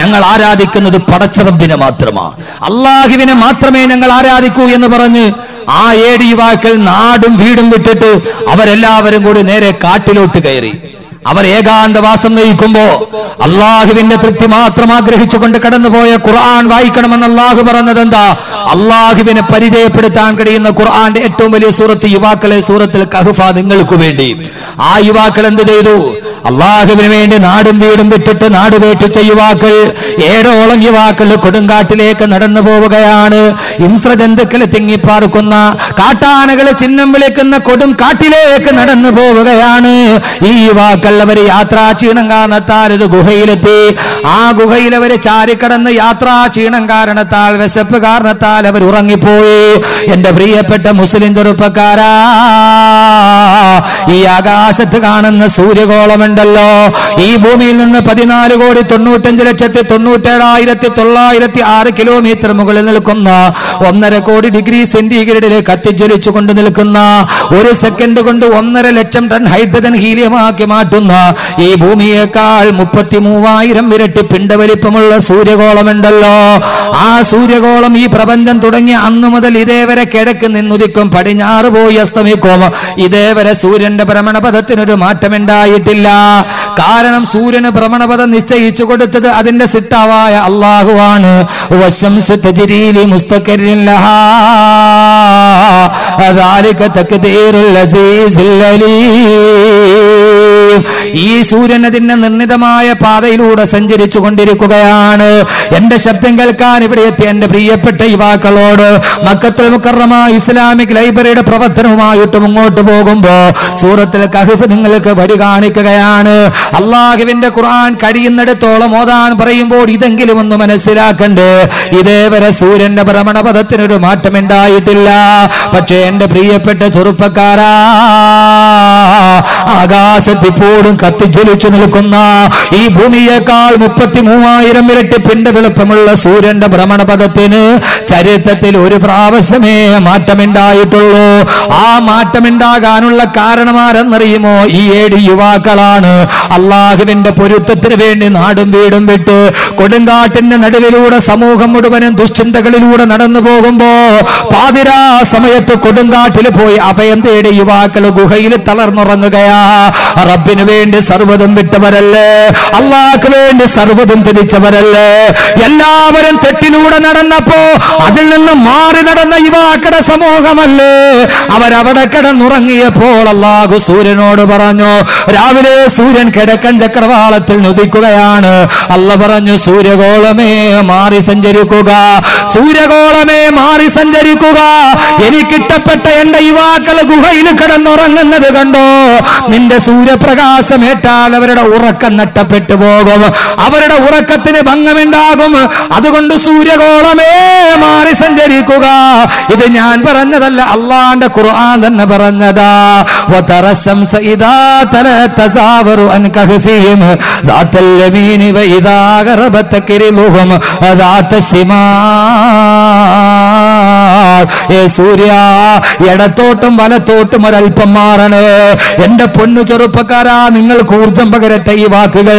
ഞങ്ങൾ ആരാധിക്കുന്നത് പടച്ച റബ്ബിനെ മാത്രമാണ് അല്ലാഹുവിനെ മാത്രമേ ഞങ്ങൾ ആരാധിക്കൂ എന്ന് പറഞ്ഞ് ആ ഏഴ് യുവാക്കൾ നാടും വീടും വിട്ടിട്ട് അവരെല്ലാവരും കൂടി നേരെ കാട്ടിലോട്ട് കയറി അവർ ഏകാന്തവാസം നയിക്കുമ്പോൾ അല്ലാഹുവിന്റെ തൃപ്തി മാത്രം ആഗ്രഹിച്ചുകൊണ്ട് കടന്നുപോയ ഖുർആൻ വായിക്കണമെന്ന് അല്ലാഹു പറഞ്ഞതെന്താ അല്ലാഹുവിനെ പരിചയപ്പെടുത്താൻ കഴിയുന്ന ഖുർആന്റെ ഏറ്റവും വലിയ സൂറത്ത് യുവാക്കളെ സൂറത്തുൽ കഹ്ഫ നിങ്ങൾക്ക് വേണ്ടി ആ യുവാക്കൾ എന്തു ചെയ്തു അല്ലാഹുവിന് വേണ്ടി നാടും വീടും വിട്ടിട്ട് നാടുവേട്ടിച്ച യുവാക്കൾ ഏഴോളം യുവാക്കൾ കൊടുങ്കാട്ടിലേക്ക് നടന്നു പോവുകയാണ് ഹിംസ്രജന്തുക്കളെ തിങ്ങിപ്പാർക്കുന്ന കാട്ടാനകളെ ചിഹ്നം വിളിക്കുന്ന കൊടും കാട്ടിലേക്ക് നടന്നു പോവുകയാണ് ഈ യുവാക്കൾ അവരെ യാത്രാക്ഷീണം കാരണത്താൽ ഒരു ഗുഹയിലെത്തി ആ ഗുഹയിൽ അവരെ ചാരിക്കടന്ന് യാത്രാക്ഷീണം കാരണത്താൽ വിശപ്പ് കാരണത്താൽ അവർ ഉറങ്ങിപ്പോയി എന്റെ പ്രിയപ്പെട്ട മുസ്ലിം ചെറുപ്പക്കാരാ ഈ ആകാശത്ത് കാണുന്ന സൂര്യഗോളം ഈ ഭൂമിയിൽ നിന്ന് പതിനാല് കോടി തൊണ്ണൂറ്റഞ്ച് ലക്ഷത്തി തൊണ്ണൂറ്റേഴായിരത്തി തൊള്ളായിരത്തി ആറ് കിലോമീറ്റർ മുകളിൽ നിൽക്കുന്ന ഒന്നര കോടി ഡിഗ്രി സെന്റിഗ്രേഡിലെ കത്തിജ്വലിച്ചു കൊണ്ട് നിൽക്കുന്ന ഒരു സെക്കൻഡ് കൊണ്ട് ഒന്നര ലക്ഷം ടൺ ഹൈഡ്രജൻ ഹീലിയമാക്കി മാറ്റുന്ന ഈ ഭൂമിയേക്കാൾ മുപ്പത്തി മൂവായിരം ഇരട്ടി പിണ്ടവലിപ്പമുള്ള സൂര്യഗോളമുണ്ടല്ലോ ആ സൂര്യഗോളം ഈ പ്രപഞ്ചം തുടങ്ങിയ അന്നു മുതൽ ഇതേവരെ കിഴക്ക് നിന്നുദിക്കും പടിഞ്ഞാറ് പോയി അസ്തമിക്കും ഇതേവരെ സൂര്യന്റെ ഭ്രമണപഥത്തിനൊരു മാറ്റമുണ്ടായിട്ടില്ല കാരണം സൂര്യന് ഭ്രമണപഥം നിശ്ചയിച്ചു കൊടുത്തത് അതിന്റെ സിട്ടാവായ അല്ലാഹുവാണ് വശംസു തജ്രീലി മുസ്തഖരിൻ ലഹാ അദാലിക തഖ്ദീറുൽ അസീസുൽ അലീം ഈ സൂര്യനതിന്റെ നിർണിതമായ പാതയിലൂടെ സഞ്ചരിച്ചു കൊണ്ടിരിക്കുകയാണ്. എന്റെ ശബ്ദം കേൾക്കാൻ ഇവിടെ എത്തിയ എന്റെ പ്രിയപ്പെട്ട യുവാക്കളോട്, മക്കത്തുൽ മുക്കറമായ ഇസ്ലാമിക് ലൈബ്രറിയുടെ പ്രവർത്തനവുമായിട്ട് മുന്നോട്ട് പോകുമ്പോ സൂറത്തുൽ കഹ്ഫ് നിങ്ങൾക്ക് വഴി കാണിക്കുകയാണ്. അള്ളാഹുവിന്റെ ഖുർആൻ കഴിയുന്നിടത്തോളം ഓതാൻ പറയുമ്പോൾ ഇതെങ്കിലും ഒന്ന് മനസ്സിലാക്കണ്ടേ, ഇതേവരെ സൂര്യന്റെ ഭ്രമണപഥത്തിനൊരു മാറ്റമുണ്ടായിട്ടില്ല. പക്ഷേ എന്റെ പ്രിയപ്പെട്ട ചെറുപ്പക്കാരാ, ആകാശത്തിപ്പോഴും കത്തിജ്വലിച്ചു നിൽക്കുന്ന ഈ ഭൂമിയേക്കാൾ മുപ്പത്തി മൂവായിരം ഇരട്ടി പിണ്ട വെളുപ്പമുള്ള സൂര്യന്റെ ഭ്രമണപഥത്തിന് ചരിത്രത്തിൽ ഒരു പ്രാവശ്യമേ മാറ്റമുണ്ടായിട്ടുള്ളൂ. ആ മാറ്റമുണ്ടാകാനുള്ള കാരണമാരെന്നറിയുമോ? ഈ ഏഴ് യുവാക്കളാണ്. അള്ളാഹുവിന്റെ പൊരുത്തത്തിന് വേണ്ടി നാടും വീടും വിട്ട് കൊടുങ്കാട്ടിന്റെ നടുവിലൂടെ സമൂഹം മുഴുവനും ദുശ്ചിന്തകളിലൂടെ നടന്നു പോകുമ്പോ പാതിരാ സമയത്ത് കൊടുങ്കാട്ടിൽ പോയി അഭയം തേടി യുവാക്കൾ ഗുഹയിൽ തളർന്നുറങ്ങുകയാ. റബ്ബിന് വേണ്ടി സർവ്വതും വിട്ടവരല്ലേ, അള്ളാഹ്ക്ക് വേണ്ടി സർവ്വതും തിരിച്ചവരല്ലേ. എല്ലാവരും തെറ്റിലൂടെ നടന്നപ്പോ അതിൽ നിന്ന് മാറി നടന്ന യുവാക്കളുടെ സമൂഹമല്ലേ അവരവിടെ കിടന്നുറങ്ങിയപ്പോൾ അള്ളാഹു സൂര്യനോട് പറഞ്ഞു, രാവിലെ സൂര്യൻ കിഴക്കൻ ചക്രവാളത്തിൽ നുദിക്കുകയാണ്. അള്ള പറഞ്ഞു, സൂര്യഗോളമേ മാറി സഞ്ചരിക്കുക, സൂര്യഗോളമേ മാറി സഞ്ചരിക്കുക. എനിക്കിട്ടപ്പെട്ട എന്റെ യുവാക്കൾ ഗുഹയിൽ കിടന്നുറങ്ങുന്നത് കണ്ടോ? നിന്റെ സൂര്യപ്രകാശമേറ്റാൽ അവരുടെ ഉറക്കം നഷ്ടപ്പെട്ടു പോകും, അവരുടെ ഉറക്കത്തിന് ഭംഗമുണ്ടാകും. അതുകൊണ്ട് സൂര്യഗോളമേ മാറി സഞ്ചരിക്കുക. ഇത് ഞാൻ പറഞ്ഞതല്ല, അള്ളാന്റെ ഖുർആൻ തന്നെ പറഞ്ഞതാ. സൂര്യ ഇടത്തോട്ടും വലത്തോട്ടും ഒരൽപ്പം മാറണേ. എന്റെ പൊന്നു ചെറുപ്പക്കാരാ, നിങ്ങൾക്ക് ഊർജം പകരട്ടെ ഈ വാക്കുകൾ.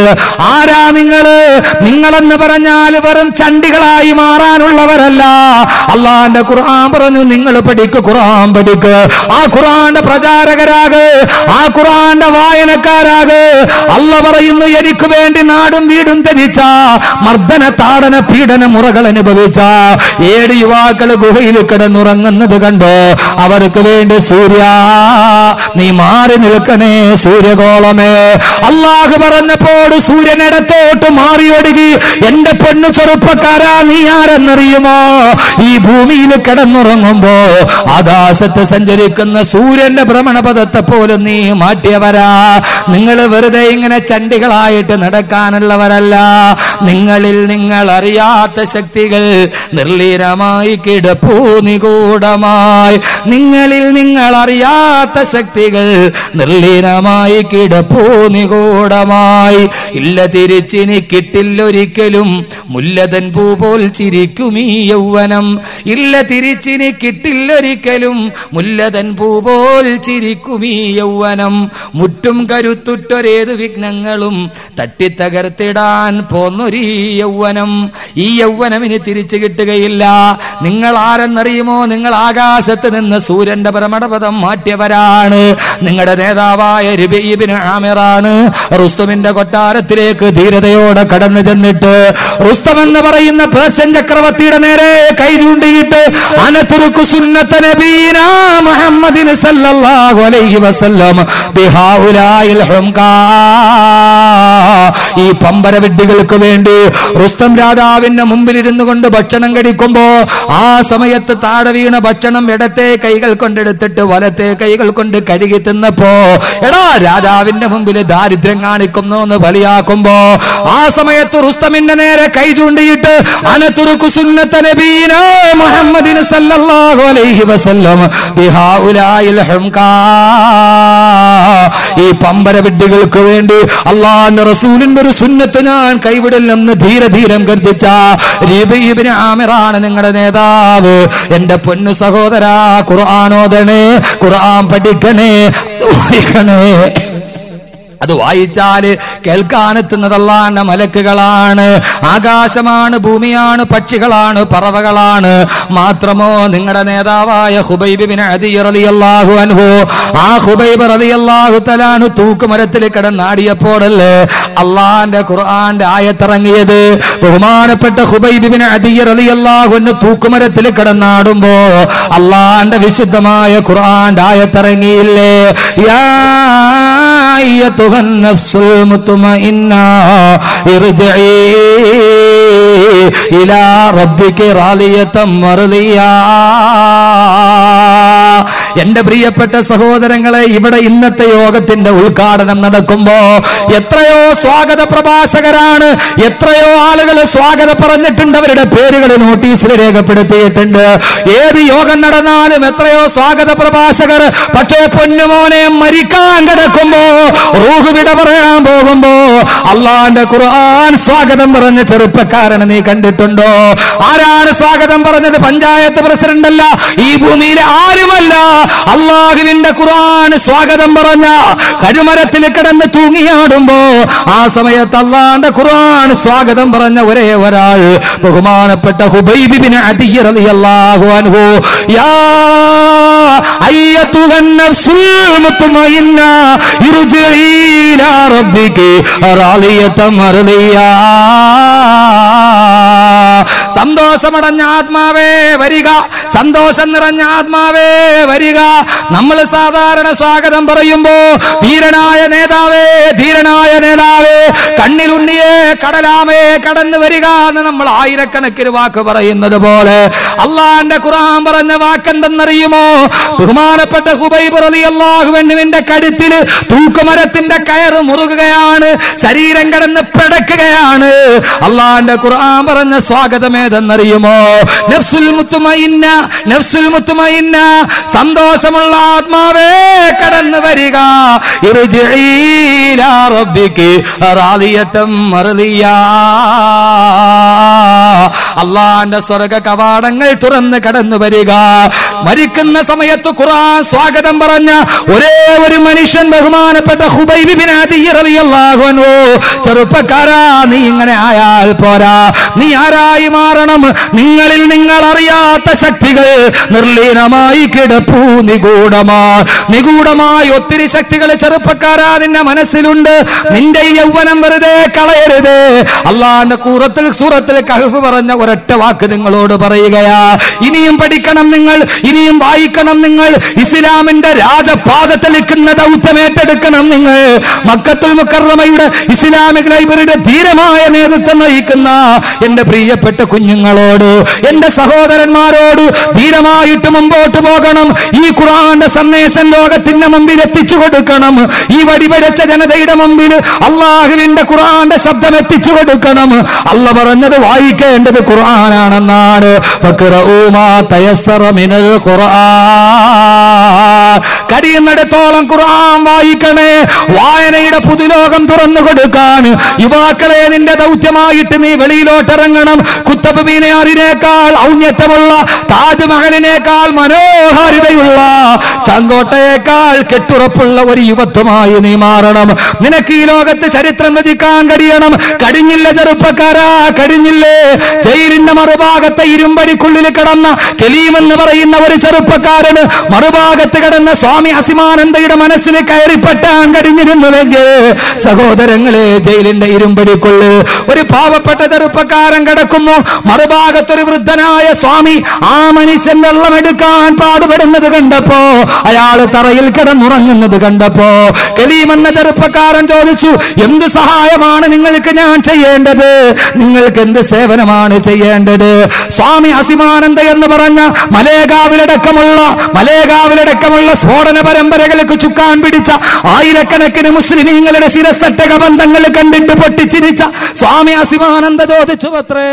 ആരാ നിങ്ങള്? നിങ്ങളെന്ന് പറഞ്ഞാൽ വെറും ചണ്ടികളായി മാറാനുള്ളവരല്ല. അള്ളാന്റെ ഖുർആൻ പറഞ്ഞു, നിങ്ങൾ പഠിക്ക്, ഖുർആൻ പഠിക്ക്, ആ ഖുർആന്റെ പ്രചാരകരാക്, ആ ഖുർആന്റെ വായനക്കാരാക്. അള്ളാഹ് പറയുന്നു, എനിക്ക് വേണ്ടി നാടും വീടും ത്യജിച്ച, മർദ്ദന താടന പീഡന മുറകൾ അനുഭവിച്ച ഏഴ് യുവാക്കൾ ഗുഹയിൽ കിടന്നുറങ്ങുന്നത് കണ്ടോ? അവർക്ക് വേണ്ടി സൂര്യ നീ മാറി നിൽക്കണേ, സൂര്യഗോളമേ. അള്ളാഹു പറഞ്ഞപ്പോൾ സൂര്യനിടത്തോട്ട് മാറിയൊടുകി. എന്റെ പെണ്ണു ചെറുപ്പക്കാരാ, നീ ആരെന്നറിയുമോ? ഈ ഭൂമിയിൽ കിടന്നുറങ്ങുമ്പോ ആകാശത്ത് സഞ്ചരിക്കുന്ന സൂര്യന്റെ ഭ്രമണപഥത്തെ പോലും നീ മാറ്റിയവരാ. നിങ്ങൾ വെറുതെ ഇങ്ങനെ ചണ്ടികളായിട്ട് നടക്കാനുള്ളവരല്ല. നിങ്ങളിൽ നിങ്ങൾ അറിയാത്ത ശക്തികൾ നിർലീനമായി കിടപ്പൂ നിഗൂഢമായി. നിങ്ങളിൽ നിങ്ങൾ അറിയാത്ത ശക്തികൾ നിർലീനമായി കിടപ്പൂ നിഗൂഢമായി. ഇല്ല തിരിച്ചിനി കിട്ടില്ലൊരിക്കലും മുല്ലതൻ പൂ പോൽ ചിരിക്കും ഈ യൗവനം. ഇല്ല തിരിച്ചിനി കിട്ടില്ലൊരിക്കലും മുല്ലതൻ പൂ പോൽ ചിരിക്കും ഈ യൗവനം. മുറ്റും കരുത്തുറ്റൊരേതു വിഘ്നങ്ങളും തട്ടിത്തകർത്തിടാൻ പോന്നൊരീ യൗവനം. ഈ യൗവനം ഇനി തിരിച്ചു കിട്ടുകയില്ല. നിങ്ങൾ ആരെന്നറിയുമോ? നിങ്ങൾ ആകാശത്ത് നിന്ന് സൂര്യന്റെ ഭ്രമണപഥം മാറ്റിയവരാണ്. നിങ്ങളുടെ നേതാവായ റുബൈ ഇബ്നു ആമിറാണ്. റുസ്തമിന്റെ കൊട്ടാരത്തിലേക്ക് ധീരതയോടെ കടന്നു ചെന്നിട്ട് റുസ്തം എന്ന് പറയുന്ന പേർഷ്യൻ ചക്രവർത്തിയുടെ നേരെ കൈ ചൂണ്ടിയിട്ട് അനതുറുകു സുന്നത നബീനാ മുഹമ്മദിൻ സല്ലല്ലാഹു അലൈഹി വസല്ലം ബിഹാഉലായിൽ ഹുംകാ. ഈ പമ്പരവിഡ്ഢികൾക്ക് വേണ്ടി റുസ്തം രാജാവിന്റെ മുമ്പിലിരുന്നു കൊണ്ട് ഭക്ഷണം കഴിക്കുമ്പോ ആ സമയത്ത് താഴെ വീണ ഭക്ഷണം ഇടത്തെ കൈകൾ കൊണ്ടെടുത്തിട്ട് വലത്തെ കൈകൾ കൊണ്ട് കഴുകി തിന്നപ്പോ, എടാ രാജാവിന്റെ മുമ്പിൽ ദാരിദ്ര്യം കാണിക്കുന്നു എന്ന് ബലിയാക്കുമ്പോ ആ സമയത്ത് റുസ്തമിന്റെ നേരെ കൈ ചൂണ്ടിയിട്ട് അനതുറുകു സുന്നത നബീനാ മുഹമ്മദിൻ സല്ലല്ലാഹു അലൈഹി വസല്ലം ബിഹാഉലായിൽ ഹുംകാ. ഈ പമ്പരവിഡ്ഢികൾക്ക് വേണ്ടി അല്ലാഹുവിന്റെ റസൂലിന്റെ ഒരു സുന്നത്ത് ഞാൻ കൈവിടില്ലെന്ന് ധീരധീരം ഗർജിച്ച റുബൈ ഇബ്നു ആമിറാണ് നിങ്ങളുടെ നേതാവ്. എന്റെ പൊന്നു സഹോദരാ, ഖുർആൻ ഓതണേ, ഖുർആൻ പഠിക്കണേ, പഠിക്കണേ. അത് വായിച്ചാല് കേൾക്കാനെത്തുന്നതല്ലാണ്ട് മലക്കുകളാണ്, ആകാശമാണ്, ഭൂമിയാണ്, പക്ഷികളാണ്, പറവകളാണ്. മാത്രമോ നിങ്ങളുടെ നേതാവായ ഖുബൈബ് ഇബ്നു അദി റളിയല്ലാഹു അൻഹു, ആ ഖുബൈബ് റളിയല്ലാഹു തആലാനു തൂക്കുമരത്തിൽ കിടന്നാടിയപ്പോഴല്ലേ അള്ളാന്റെ ഖുർആന്റെ ആയത്തിറങ്ങിയത്? ബഹുമാനപ്പെട്ട ഖുബൈബ് ഇബ്നു അദി റളിയല്ലാഹു അൻഹു തൂക്കുമരത്തിൽ കിടന്നാടുമ്പോ അള്ളാന്റെ വിശുദ്ധമായ ഖുർആന്റെ ആയത്തിറങ്ങിയില്ലേ? യാ أيتها النفس المطمئنة ارجعي إلى ربك راضية مرضية. എന്റെ പ്രിയപ്പെട്ട സഹോദരങ്ങളെ ഇവിടെ ഇന്നത്തെ യോഗത്തിന്റെ ഉദ്ഘാടനം നടക്കുമ്പോൾ എത്രയോ സ്വാഗത പ്രഭാഷകരാണ് എത്രയോ ആളുകൾ സ്വാഗത പറഞ്ഞിട്ടുണ്ട് അവരുടെ പേരുകൾ നോട്ടീസിൽ രേഖപ്പെടുത്തിയിട്ടുണ്ട് ഏത് യോഗം നടന്നാലും എത്രയോ സ്വാഗത പ്രഭാഷകർ പക്ഷേ പൊന്നുമോനെ മരിക്കാൻ കിടക്കുമ്പോൾ റൂഹ് വിട പറയാൻ പോകുമ്പോൾ അല്ലാഹുവിന്റെ ഖുർആൻ സ്വാഗതം പറഞ്ഞ ചെറുപ്പക്കാരനെ നീ കണ്ടിട്ടുണ്ടോ ആരാണ് സ്വാഗതം പറഞ്ഞത് പഞ്ചായത്ത് പ്രസിഡന്റ് അല്ല ഈ ഭൂമിയിലെ ആരുമല്ല അല്ലാഹുവിന്റെ ഖുർആൻ സ്വാഗതം പറഞ്ഞ കഴുമരത്തിൽ കിടന്ന് തൂങ്ങിയാടുമ്പോ ആ സമയത്ത് അല്ലാഹുവിന്റെ ഖുർആൻ സ്വാഗതം പറഞ്ഞ ഒരേ ഒരാൾ ബഹുമാനപ്പെട്ട ഹുബൈബ് ഇബ്നു അദി റളിയല്ലാഹു അൻഹു യാ അയ്യതുഹൻ നഫ്സുൽ മുത്മഇന്ന ഇർജിഇ ഇലാ റബ്ബികി റാളിയത മർദിയാ. സന്തോഷമടഞ്ഞ ആത്മാവേ വരിക, സന്തോഷം നിറഞ്ഞ ആത്മാവേ വരിക. നമ്മൾ സാധാരണ സ്വാഗതം പറയുമ്പോ ധീരനായ നേതാവേ ധീരനായ നേതാവേ കണ്ണിലുണ്ണിയെ കടലാമേ കടന്നു വരിക എന്ന് നമ്മൾ ആയിരക്കണക്കിന് വാക്ക് പറയുന്നത് പോലെ അള്ളാന്റെ ഖുർആൻ പറഞ്ഞ വാക്കെന്തെന്നറിയുമോ? ബഹുമാനപ്പെട്ട ഹുബൈബ് റളിയല്ലാഹു അൻഹുവിന്റെ കഴുത്തിൽ തൂക്കുമരത്തിന്റെ കയറ് മുറുകുകയാണ്, ശരീരം കിടന്ന് പിടക്കുകയാണ്. അള്ളാന്റെ ഖുർആൻ പറഞ്ഞ സ്വാഗതം ഏതെന്നറിയുമോ? നഫ്സുൽ മുത്മഇന്ന, നഫ്സുൽ മുത്മഇന്ന, സന്തോഷമുള്ള ആത്മാവേ കടന്നു വരിക. ഇർജിഇ ഇലാ റബ്ബികി റാളിയതൻ മർദിയാ. അല്ലാഹുവിന്റെ സ്വർഗ്ഗ കവാടങ്ങൾ തുറന്ന് കടന്നു വരിക. മരിക്കുന്ന സമയത്ത് ഖുർആൻ സ്വാഗതം പറഞ്ഞ ഒരേ ഒരു മനുഷ്യൻ ബഹുമാനപ്പെട്ട ഹുബൈബ് ഇബ്നു അദി റളിയല്ലാഹു അൻഹു. ചെറുപ്പക്കാരാ, നീ ഇങ്ങനെ ആയാൽ പോരാ, നീ ആരായി മാറണം? നിങ്ങളിൽ നിങ്ങൾ അറിയാത്ത ശക്തികൾ നിർലീനമായി കിടപ്പൂ നിഗൂഢമാ നിഗൂഢമായി ഒത്തിരി ശക്തികൾ ചെറുപ്പക്കാരാ നിന്റെ മനസ്സിലുണ്ട്. നിന്റെ ഈ യൗവനം വെറുതെ കളയരുത്. അല്ലാഹുവിന്റെ ഖുർആനിൽ സൂറത്തിൽ കഹ്ഫ് പറഞ്ഞ ഒരൊറ്റ വാക്ക് നിങ്ങളോട് പറയുകയാ. ഇനിയും പഠിക്കണം നിങ്ങൾ, ഇനിയും വായിക്കണം നിങ്ങൾ, ഇസ്ലാമിന്റെ രാജപാദത്തിലിരിക്കുന്ന ദൗത്യം ഏറ്റെടുക്കണം നിങ്ങൾ. മക്കത്തുൽ മുക്കറമയുടെ ഇസ്ലാമിക് ലൈബ്രറിയുടെ ധീരമായ നേതൃത്വം നയിക്കുന്ന എന്റെ പ്രിയപ്പെട്ട കുഞ്ഞുങ്ങളോട് എന്റെ സഹോദരന്മാരോട് ധീരമായിട്ട് മുമ്പോട്ട് പോകണം. ഈ ഖുർആന്റെ സന്ദേശം ലോകത്തിന്റെ മുമ്പിൽ എത്തിച്ചു കൊടുക്കണം. ഈ വടിവെച്ച ജനതയുടെ മുമ്പിൽ അള്ളാഹുവിന്റെ ഖുർആന്റെ ശബ്ദം എത്തിച്ചു കൊടുക്കണം. അള്ള പറഞ്ഞത് വായിക്കേണ്ടത് ഖുർആനാണെന്നാണ്. കഴിയുന്നിടത്തോളം ഖുർആൻ വായിക്കണേ. വായനയുടെ പുതുലോകം തുറന്നു കൊടുക്കാൻ യുവാക്കളെ നിന്റെ ദൗത്യമായിട്ട് നീ വെളിയിലോട്ടിറങ്ങണം. ഖുത്ബ് മീനാറിനേക്കാൾ ഔന്നത്യമുള്ള, താജ്മഹലിനേക്കാൾ മനോഹാരിതയുള്ള, ചങ്കോട്ടയേക്കാൾ കെട്ടുറപ്പുള്ള ഒരു യുവത്വമായി നീ മാറണം. നിനക്ക് ഈ ലോകത്ത് ചരിത്രം രചിക്കാൻ കഴിയണം. കഴിഞ്ഞില്ല ചെറുപ്പക്കാരാ, കഴിഞ്ഞില്ലേ? ജയിലിന്റെ മറുഭാഗത്തെ ഇരുമ്പടിക്കുള്ളിൽ കിടന്ന കലീമെന്ന് പറയുന്ന ഒരു ചെറുപ്പക്കാരന് മറുഭാഗത്ത് കിടന്ന സ്വാമി അസിമാനന്ദയുടെ മനസ്സിന് കയറിപ്പെട്ടാൻ കഴിഞ്ഞിരുന്നുവെങ്കിൽ സഹോദരങ്ങളെ, ജയിലിന്റെ ഇരുമ്പടിക്കുള്ളിൽ ഒരു പാവപ്പെട്ട ചെറുപ്പക്കാരൻ കിടക്കുന്നു. മറുഭാഗത്തൊരു വൃദ്ധനായ സ്വാമി ആ മനുഷ്യൻ വെള്ളമെടുക്കാൻ പാടുപെടുന്നത് കണ്ടപ്പോ, അയാൾ തറയിൽ കിടന്നുറങ്ങുന്നത് കണ്ടപ്പോ കലീമെന്ന ചെറുപ്പക്കാരൻ ചോദിച്ചു, എന്ത് സഹായമാണ് നിങ്ങൾക്ക് ഞാൻ ചെയ്യേണ്ടത്? നിങ്ങൾക്ക് എന്ത് സേവനമാണ് ചെയ്യേണ്ടത്? സ്വാമി അസിമാനന്ദ എന്ന് പറഞ്ഞ മലേഗാവിലടക്കമുള്ള മലേഗാവിലടക്കമുള്ള സ്ഫോടന പരമ്പരകൾക്ക് ചുക്കാൻ പിടിച്ച ആയിരക്കണക്കിന് മുസ്ലിമീങ്ങളുടെ ശിരസ്സറ്റക ബന്ധങ്ങൾ കണ്ടിട്ട് പൊട്ടിച്ചിരിച്ച സ്വാമി അസിമാനന്ദ ചോദിച്ചു, അത്രേ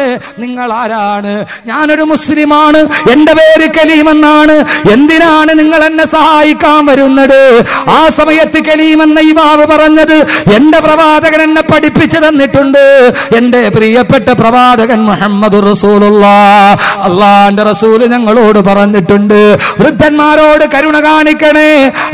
നിങ്ങൾ ആരാണ്? ഞാനൊരു മുസ്ലിമാണ്, എന്റെ പേര് കലീമെന്നാണ്, എന്തിനാണ് നിങ്ങൾ എന്നെ സഹായിക്കാൻ വരുന്നത്? ആ സമയത്ത് കലീമെന്ന ഇമാവ് പറഞ്ഞത്, എന്റെ പ്രവാചകൻ എന്നെ പഠിപ്പിച്ചു തന്നിട്ടുണ്ട്. എന്റെ പ്രിയപ്പെട്ട പ്രവാചകൻ മുഹമ്മദ് റസൂലുള്ളാഹ്, അല്ലാഹുവിന്റെ റസൂൽ ഞങ്ങളോട് പറഞ്ഞിട്ടുണ്ട്, വൃദ്ധന്മാരോട് കരുണ കാണിക്കണേ,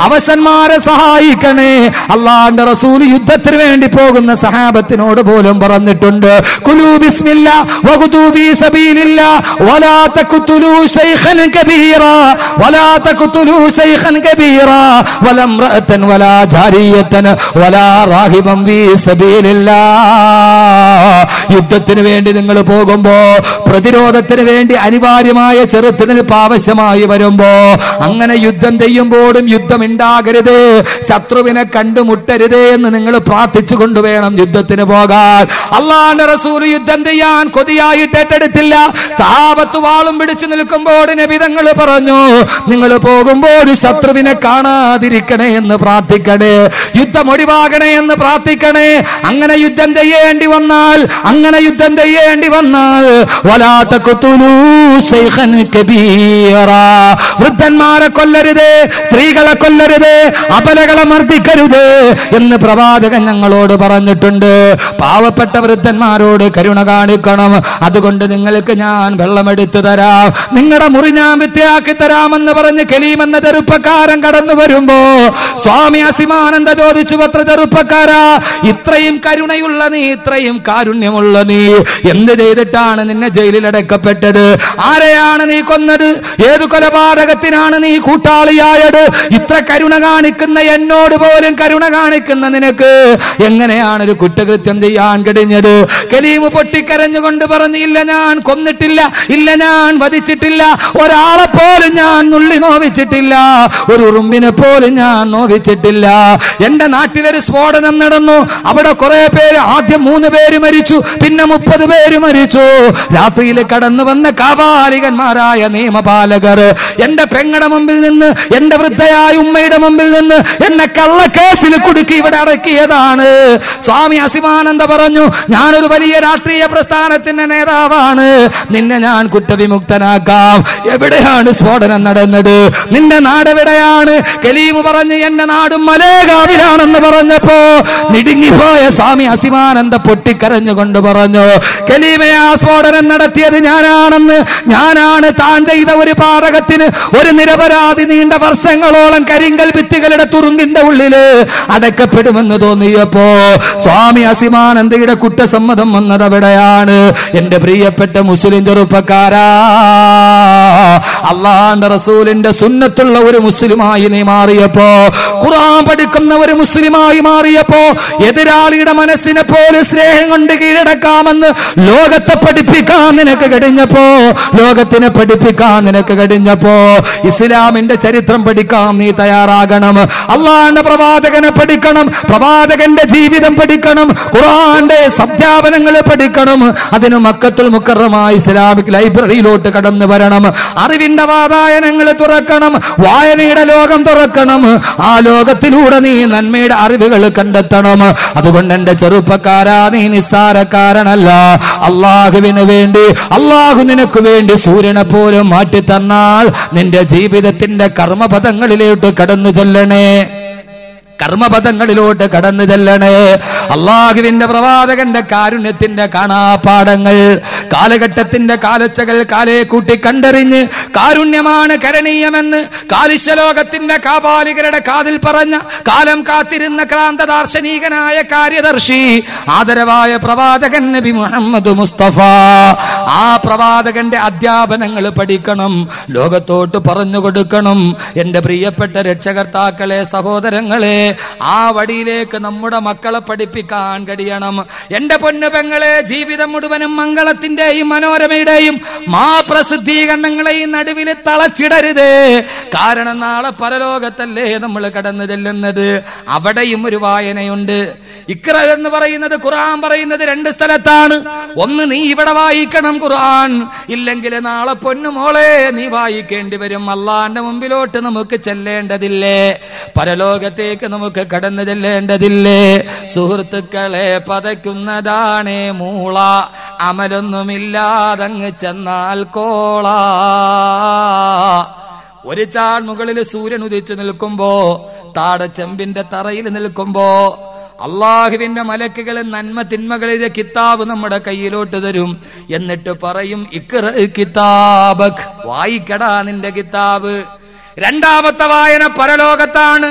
അവശന്മാരെ സഹായിക്കണേ. അല്ലാഹുവിന്റെ റസൂൽ യുദ്ധത്തിന് വേണ്ടി പോകുന്ന സഹാബത്തിനോട് പോലും പറഞ്ഞിട്ടുണ്ട്, കുലൂ ബിസ്മില്ല വഖുദൂ ഫീ സബീലില്ല വലാ തഖ്തുലൂ ശൈഖൻ കബീറ വലാ തഖ്തുലൂ ശൈഖൻ കബീറ വലാ ഇംറഅതൻ വലാ ജാരിയതൻ വലാ റാഹിബൻ ഫീ സബീലില്ല. യുദ്ധത്തിന് വേണ്ടി നിങ്ങൾ പോകുമ്പോ പ്രതിരോധത്തിന് വേണ്ടി അനിവാര്യമായ ചെറുത്തുനിൽപ്പ് ആവശ്യമായി വരുമ്പോ അങ്ങനെ യുദ്ധം ചെയ്യുമ്പോഴും യുദ്ധമുണ്ടാകരുത്, ശത്രുവിനെ കണ്ടുമുട്ടരുത് എന്ന് നിങ്ങൾ പ്രാർത്ഥിച്ചു കൊണ്ടുവേണം യുദ്ധത്തിന് പോകാൻ. അള്ളാന്റെ റസൂൽ യുദ്ധം ചെയ്യാൻ കൊതിയായിട്ട് ഏറ്റെടുത്തില്ല. സഹാബത്ത് വാളും പിടിച്ചു നിൽക്കുമ്പോൾ നബി തങ്ങൾ പറഞ്ഞു, നിങ്ങൾ പോകുമ്പോൾ ശത്രുവിനെ കാണാതിരിക്കണേ എന്ന് പ്രാർത്ഥിക്കണേ, യുദ്ധം ഒഴിവാകണേ എന്ന് പ്രാർത്ഥിക്കണേ. അങ്ങനെ യുദ്ധം ചെയ്യേണ്ടി വന്നാൽ അങ്ങനെ യുദ്ധം ചെയ്യേണ്ടി വന്നാൽ വലാ തഖ്തുലൂ ശൈഖൻ കബീറ, വൃദ്ധന്മാരെ കൊല്ലരുത്, സ്ത്രീകളെ കൊല്ലരുത്, അപലകളെ മർദ്ദിക്കരുത് എന്ന് പ്രവാചകൻ ഞങ്ങളോട് പറഞ്ഞിട്ടുണ്ട്. പാവപ്പെട്ട വൃദ്ധന്മാരോട് കരുണ കാണിക്കണം. അതുകൊണ്ട് നിങ്ങൾക്ക് ഞാൻ വെള്ളമെടുത്തു തരാം, നിങ്ങളുടെ മുറി ഞാൻ വൃത്തിയാക്കി തരാമെന്ന് പറഞ്ഞ് കലീം എന്ന ചെറുപ്പക്കാരൻ കടന്നു വരുമ്പോ സ്വാമി അസിമാനന്ദ ചോദിച്ചു, പത്ര ചെറുപ്പക്കാരാ, ഇത്രയും കരുണയുള്ള നീ, ഇത്രയും കാരുണ്യമുള്ള നീ എന്ത് ചെയ്തിട്ടാണ് നിന്നെ ജയിലിലടക്കപ്പെട്ടത്? ആരെയാണ് നീ കൊന്നത്? ഏത് കൊലപാതകത്തിനാണ് നീ കൂട്ടാളിയായത്? ഇത്ര കരുണ കാണിക്കുന്ന എന്നോട് പോലും കരുണ കാണിക്കുന്ന നിനക്ക് എങ്ങനെയാണ് ഒരു കുറ്റകൃത്യം ചെയ്യാൻ കഴിഞ്ഞത്? കലീം പൊട്ടിക്കരഞ്ഞുകൊണ്ട് പറഞ്ഞു, ഇല്ല ഞാൻ കൊന്നിട്ടില്ല, ഇല്ല ഞാൻ വധിച്ചിട്ടില്ല, ഒരാളെ പോലും ഞാൻ നുള്ളി നോവിച്ചിട്ടില്ല, ഒരു ഉറുമ്പിനെ പോലും ഞാൻ നോവിച്ചിട്ടില്ല. എന്റെ നാട്ടിലൊരു സ്ഫോടനം നടന്നു, അവിടെ കുറെ പേര്, ആദ്യം മൂന്ന് പേര് മരിച്ചു, പിന്നെ മുപ്പത് പേര് മരിച്ചു. രാത്രിയിൽ കടന്നു വന്ന കാവാലികന്മാരായ നിയമപാലകർ എന്റെ പെങ്ങളുടെ മുമ്പിൽ നിന്ന്, എന്റെ വൃദ്ധയായ ഉമ്മയുടെ മുമ്പിൽ നിന്ന് എന്നെ കള്ളക്കേസിൽ കുടുക്കി ഇവിടെ അടക്കിയതാണ്. സ്വാമി അസിമാനന്ദ പറഞ്ഞു, ഞാനൊരു വലിയ രാഷ്ട്രീയ പ്രസ്ഥാനത്തിന്റെ നേതാവാണ്, നിന്നെ ഞാൻ കുറ്റവിമുക്തനാക്കാം. എവിടെയാണ് സ്ഫോടനം നടന്നത്? നിന്റെ നാട് എവിടെയാണ്? കലീം പറഞ്ഞ് എന്റെ നാടും മലേഗാവിലാണെന്ന് പറഞ്ഞപ്പോ നിടുങ്ങിപ്പോയ സ്വാമി അസിമാനന്ദ പൊട്ടിക്കരഞ്ഞുകൊണ്ട് പറഞ്ഞു, കലീമേ, ആ സ്ഫോടനം നടത്തിയത് ഞാനാണെന്ന്, ഞാനാണ് താൻ ചെയ്ത ഒരു പാതകത്തിന് ഒരു നിരപരാധി നീണ്ട വർഷങ്ങളോളം കരിങ്കൽ ഭിത്തികളുടെ തുറുങ്കിന്റെ ഉള്ളില് അടക്കപ്പെടുമെന്ന് തോന്നിയപ്പോ സ്വാമി അസിമാനന്ദയുടെ കുറ്റസമ്മതം വന്നത് അവിടെയാണ്. എന്റെ പ്രിയപ്പെട്ട മുസ്ലിം ചെറുപ്പക്കാരാ, അള്ളാന്റെ റസൂലിന്റെ സുന്നത്തുള്ള ഒരു മുസ്ലിമായി നീ മാറിയപ്പോ, ഖുർആൻ പഠിക്കുന്ന ഒരു മുസ്ലിമായി മാറിയപ്പോ, എതിരാളിയുടെ മനസ്സിനെ പോലെ സ്നേഹം കൊണ്ട് കീഴടക്കാമെന്ന് ലോകത്തെ പഠിപ്പിക്കാൻ നിനക്ക് കഴിഞ്ഞപ്പോ, ലോകത്തിനെ പഠിപ്പിക്കാൻ നിനക്ക് കഴിഞ്ഞപ്പോ ഇസ്ലാമിന്റെ ചരിത്രം പഠിക്കാൻ നീ തയ്യാറാകണം. അള്ളാന്റെ പ്രവാചകനെ പഠിക്കണം, പ്രവാചകന്റെ ജീവിതം പഠിക്കണം, ഖുർആന്റെ സംധ്യാപനങ്ങൾ പഠിക്കണം. അതിന് മക്കത്തുൽ മുക്കറമായ ഇസ്ലാമിക് ലൈബ്രറിയിലോട്ട് കടന്നു വരണം. അറിവിന്റെ വാതായനങ്ങൾ തുറക്കണം, വായനയുടെ ലോകം തുറക്കണം. ആ ലോകത്തിലൂടെ നീ നന്മയുടെ അറിവുകൾ കണ്ടെത്തണം. അതുകൊണ്ട് എന്റെ ചെറുപ്പക്കാരാ, നീ നിസ്സാരക്കാരനല്ല. അള്ളാഹുവിന് വേണ്ടി, അള്ളാഹു നിനക്ക് വേണ്ടി സൂര്യനെ പോലും മാറ്റിത്തന്നാൽ നിന്റെ ജീവിതത്തിന്റെ കർമ്മപഥങ്ങളിലോട്ട് കടന്നു ചെല്ലണേ, കർമ്മപഥങ്ങളിലോട്ട് കടന്നു ചെല്ലണേ. അള്ളാഹുവിന്റെ പ്രവാചകന്റെ കാരുണ്യത്തിന്റെ കാണാപ്പാടങ്ങൾ കാലഘട്ടത്തിന്റെ കാലച്ചകൾ കാലേ കൂട്ടി കണ്ടറിഞ്ഞ് കാരുണ്യമാണ് കരണീയമെന്ന് കാലിശ്വലോകത്തിന്റെ കാപാലികരുടെ കാതിൽ പറഞ്ഞ കാലം കാത്തിരുന്ന ക്രാന്ത ദാർശനികനായ കാര്യദർശി ആദരവായ പ്രവാചകൻ നബി മുഹമ്മദ് മുസ്തഫ, ആ പ്രവാചകന്റെ അധ്യാപനങ്ങൾ പഠിക്കണം, ലോകത്തോട്ട് പറഞ്ഞു കൊടുക്കണം. എന്റെ പ്രിയപ്പെട്ട രക്ഷകർത്താക്കളെ, സഹോദരങ്ങളെ, ആ വഴിയിലേക്ക് നമ്മുടെ മക്കളെ പഠിപ്പിക്കാൻ കഴിയണം. എന്റെ പൊന്നുപെങ്ങളെ, ജീവിതം മുഴുവനും മംഗളത്തിന്റെയും മനോരമയുടെയും മാ പ്രസിദ്ധീകരണങ്ങളെയും നടുവിൽ തളച്ചിടരുത്. കാരണം നാളെ പരലോകത്തല്ലേ നമ്മൾ കടന്നു ചെല്ലുന്നത്, അവിടെയും ഒരു വായനയുണ്ട്. ഇഖ്റ എന്ന് പറയുന്നത്, ഖുർആൻ പറയുന്നത് രണ്ട് സ്ഥലത്താണ്. ഒന്ന്, നീ ഇവിടെ വായിക്കണം ഖുർആൻ, ഇല്ലെങ്കിൽ നാളെ പൊന്നുമോളെ നീ വായിക്കേണ്ടി വരും. അള്ളാന്റെ മുമ്പിലോട്ട് നമുക്ക് ചെല്ലേണ്ടതില്ലേ? പരലോകത്തെ നമുക്ക് കടന്നു ചെല്ലേണ്ടതില്ലേ? സുഹൃത്തുക്കളെ, പതയ്ക്കുന്നതാണേ മൂള, അമലൊന്നുമില്ലാതങ്ങ് ചെന്നാൽ കോള. ഒരു ചാൾ മുകളിൽ സൂര്യൻ ഉദിച്ചു നിൽക്കുമ്പോ, താഴെ ചെമ്പിന്റെ തറയിൽ നിൽക്കുമ്പോ അള്ളാഹുവിന്റെ മലക്കുകൾ നന്മ തിന്മകളിലെ കിതാബ് നമ്മുടെ കയ്യിലോട്ട് തരും. എന്നിട്ട് പറയും, ഇഖ്റ കിതാബക്, വായിക്കടാ നിന്റെ കിതാബ്. രണ്ടാമത്തെ വായന പരലോകത്താണ്.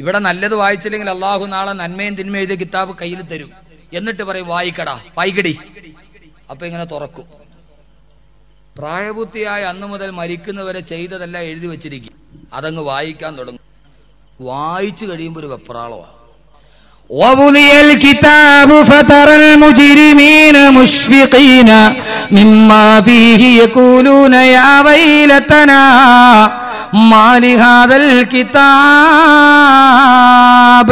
ഇവിടെ നല്ലത് വായിച്ചില്ലെങ്കിൽ അള്ളാഹു നാളെ നന്മയും തിന്മ എഴുതിയ കിതാബ് കയ്യിൽ തരും. എന്നിട്ട് പറയും വായിക്കടാ, വായിക്കടി. അപ്പൊ ഇങ്ങനെ തുറക്കും. പ്രായപൂർത്തിയായ അന്നു മുതൽ മരിക്കുന്നവരെ ചെയ്തതെല്ലാം എഴുതി വെച്ചിരിക്കും. അതങ്ങ് വായിക്കാൻ തുടങ്ങും. വായിച്ചു കഴിയുമ്പോൾ ഒരു വെപ്രാളമാണ്. وَأُوْلِيَ الْكِتَابُ فَتَرَى الْمُجْرِمِينَ مُشْفِقِينَ مِمَّا فِيهِ يَقُولُونَ يَا وَيْلَتَنَا مَا لِهَذَا الْكِتَابِ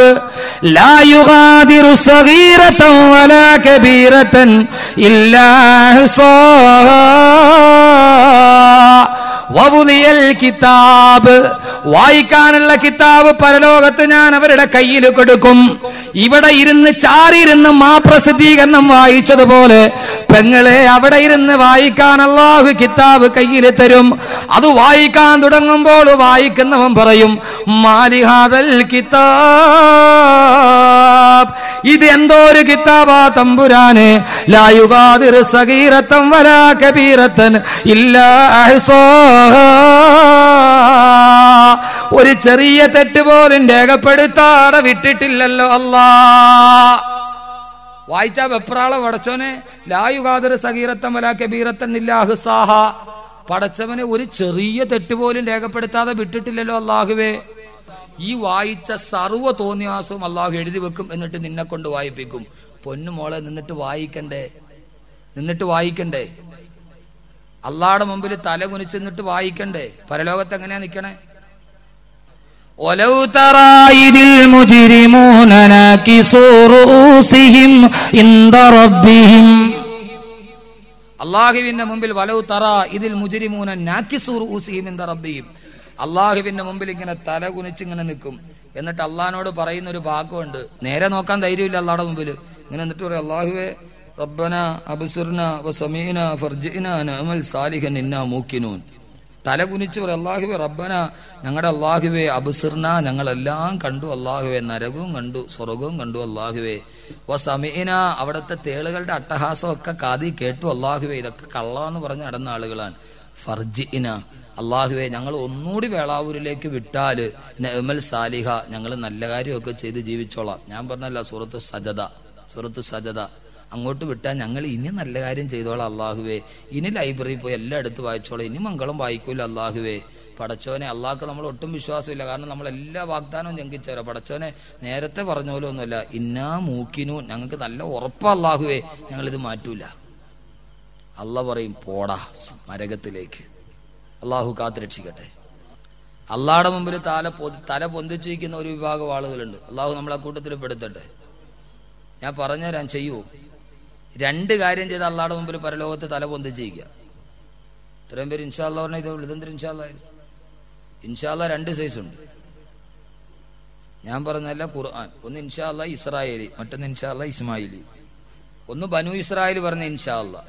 لَا يُغَادِرُ صَغِيرَةً وَلَا كَبِيرَةً إِلَّا أَحْصَاهَا. കിതാബ്, വായിക്കാനുള്ള കിതാബ് പരലോകത്ത് ഞാൻ അവരുടെ കയ്യിൽ കൊടുക്കും. ഇവിടെ ഇരുന്ന് ചാറിയിരുന്ന് മാപ്രസിദ്ധീകരണം വായിച്ചതുപോലെ പെങ്ങളെ അവിടെ ഇരുന്ന് വായിക്കാനുള്ള കിതാബ് കയ്യിൽ തരും. അത് വായിക്കാൻ തുടങ്ങുമ്പോൾ വായിക്കുന്നവൻ പറയും മാലിഹാദൽ കിതാബ്, ഇത് എന്തോ ഒരു കിതാബാ തമ്പുരാനെ. ലാ യുഗാദിറു സഗീറതൻ വലാ കബീറതൻ ഇല്ലാ അഹ്സാ, ഒരു ചെറിയ തെറ്റ് പോലും രേഖപ്പെടുത്താതെ വിട്ടിട്ടില്ലല്ലോ അല്ലാ. വായിച്ച വെപ്രാളം പടച്ചോനെ. ലാ യുഗാദിറു സഗീറതൻ വലാ കബീറതൻ ഇല്ലാ അഹ്സാ, പടച്ചവനെ ഒരു ചെറിയ തെറ്റ് പോലും രേഖപ്പെടുത്താതെ വിട്ടിട്ടില്ലല്ലോ അല്ലാഹുവേ. ഈ വായിച്ച സർവ്വ തോന്നിയാസവും അള്ളാഹു എഴുതി വെക്കും. എന്നിട്ട് നിന്നെ കൊണ്ട് വായിപ്പിക്കും. പൊന്നു മോളെ, നിന്നിട്ട് വായിക്കണ്ടേ? നിന്നിട്ട് വായിക്കണ്ടേ? അള്ളാഹുടെ മുമ്പിൽ തല കുനിച്ച് നിന്നിട്ട് വായിക്കണ്ടേ? പരലോകത്ത് എങ്ങനെയാ നിക്കണേ? ولو ترى إذ المجرمون ناكسوا رؤوسهم عند ربهم. അള്ളാഹുവിന്റെ മുമ്പിൽ ولو ترى إذ المجرمون ناكسوا رؤوسهم عند ربهم, അള്ളാഹുവിന്റെ മുമ്പിൽ ഇങ്ങനെ തല കുനിച്ച് ഇങ്ങനെ നിൽക്കും. എന്നിട്ട് അള്ളാഹിനോട് പറയുന്ന ഒരു വാക്കുണ്ട്, നേരെ നോക്കാൻ ധൈര്യമില്ല അള്ളാഹുടെ മുമ്പിൽ. ഇങ്ങനെ എന്നിട്ട് പറയും അള്ളാഹുവേ റബ്ബന അബ്സുർന വസമീന ഫർജിന നഅമൽ സാലിഹൻ ഇന്നാ മൂഖിനൂൻ. തല കുനിച്ച് പറയും അള്ളാഹുവേ റബ്ബന, ഞങ്ങളുടെ അള്ളാഹുവേ, അബ്സുർന, ഞങ്ങളെല്ലാം കണ്ടു അള്ളാഹുവേ, നരകവും കണ്ടു സ്വർഗവും കണ്ടു അള്ളാഹുവേ, വസമീന, അവിടുത്തെ തേളുകളുടെ അട്ടഹാസമൊക്കെ കാതി കേട്ടു അള്ളാഹുവേ, ഇതൊക്കെ കള്ളാന്ന് പറഞ്ഞ് നടന്ന ആളുകളാണ്. ഫർജിന, അള്ളാഹുവെ, ഞങ്ങൾ ഒന്നുകൂടി വേളാവൂരിലേക്ക് വിട്ടാൽ നഅമൽ സാലിഹ, ഞങ്ങൾ നല്ല കാര്യമൊക്കെ ചെയ്ത് ജീവിച്ചോളാം. ഞാൻ പറഞ്ഞല്ല സൂറത്ത് സജദ, സൂറത്ത് സജദ, അങ്ങോട്ട് വിട്ടാൽ ഞങ്ങൾ ഇനി നല്ല കാര്യം ചെയ്തോളാം അള്ളാഹുവേ, ഇനി ലൈബ്രറിയിൽ പോയി എല്ലായിടത്തും വായിച്ചോളാം, ഇനി മംഗളം വായിക്കൂല അള്ളാഹുവേ. പടച്ചോനെ, അള്ളാഹ്ക്ക് നമ്മൾ ഒട്ടും വിശ്വാസമില്ല. കാരണം നമ്മൾ എല്ലാ വാഗ്ദാനവും ലംഘിച്ചവരാ. പടച്ചോനെ, നേരത്തെ പറഞ്ഞ പോലെ ഒന്നുമല്ല, ഇന്നാ മൂക്കിനു, ഞങ്ങൾക്ക് നല്ല ഉറപ്പാ അള്ളാഹുവേ, ഞങ്ങളിത് മാറ്റൂല. അള്ളാഹ് പറയും പോടാ നരകത്തിലേക്ക്. അള്ളാഹു കാത്ത് രക്ഷിക്കട്ടെ. അള്ളാഹുടെ മുമ്പിൽ തല തല പൊന്തിച്ചിരിക്കുന്ന ഒരു വിഭാഗം ആളുകളുണ്ട്. അള്ളാഹു നമ്മളെ കൂട്ടത്തിൽ പെടുത്തട്ടെ. ഞാൻ പറഞ്ഞുതരാൻ ചെയ്യുമോ? രണ്ട് കാര്യം ചെയ്ത് അള്ളാഹുടെ മുമ്പിൽ പരലോകത്ത് തല പൊന്തിച്ചിരിക്കുക. ഇത്രയും പേര് ഇൻഷാ അള്ളാഹ് പറഞ്ഞാൽ ഇത് വിളിതന്ത്രം ഇൻഷാ അള്ളാഹ് ഇൻഷാ അള്ളാഹ് രണ്ട് സൈസുണ്ട്. ഞാൻ പറഞ്ഞല്ല ഖുർആൻ. ഒന്ന് ഇൻഷാ അള്ളാഹ് ഇസ്രായേലി, മറ്റൊന്ന് ഇൻഷാ അള്ളാഹ് ഇസ്മായിലി. ഒന്ന് ബനു ഇസ്രായേൽ പറഞ്ഞ ഇൻഷാ അള്ളാഹ്.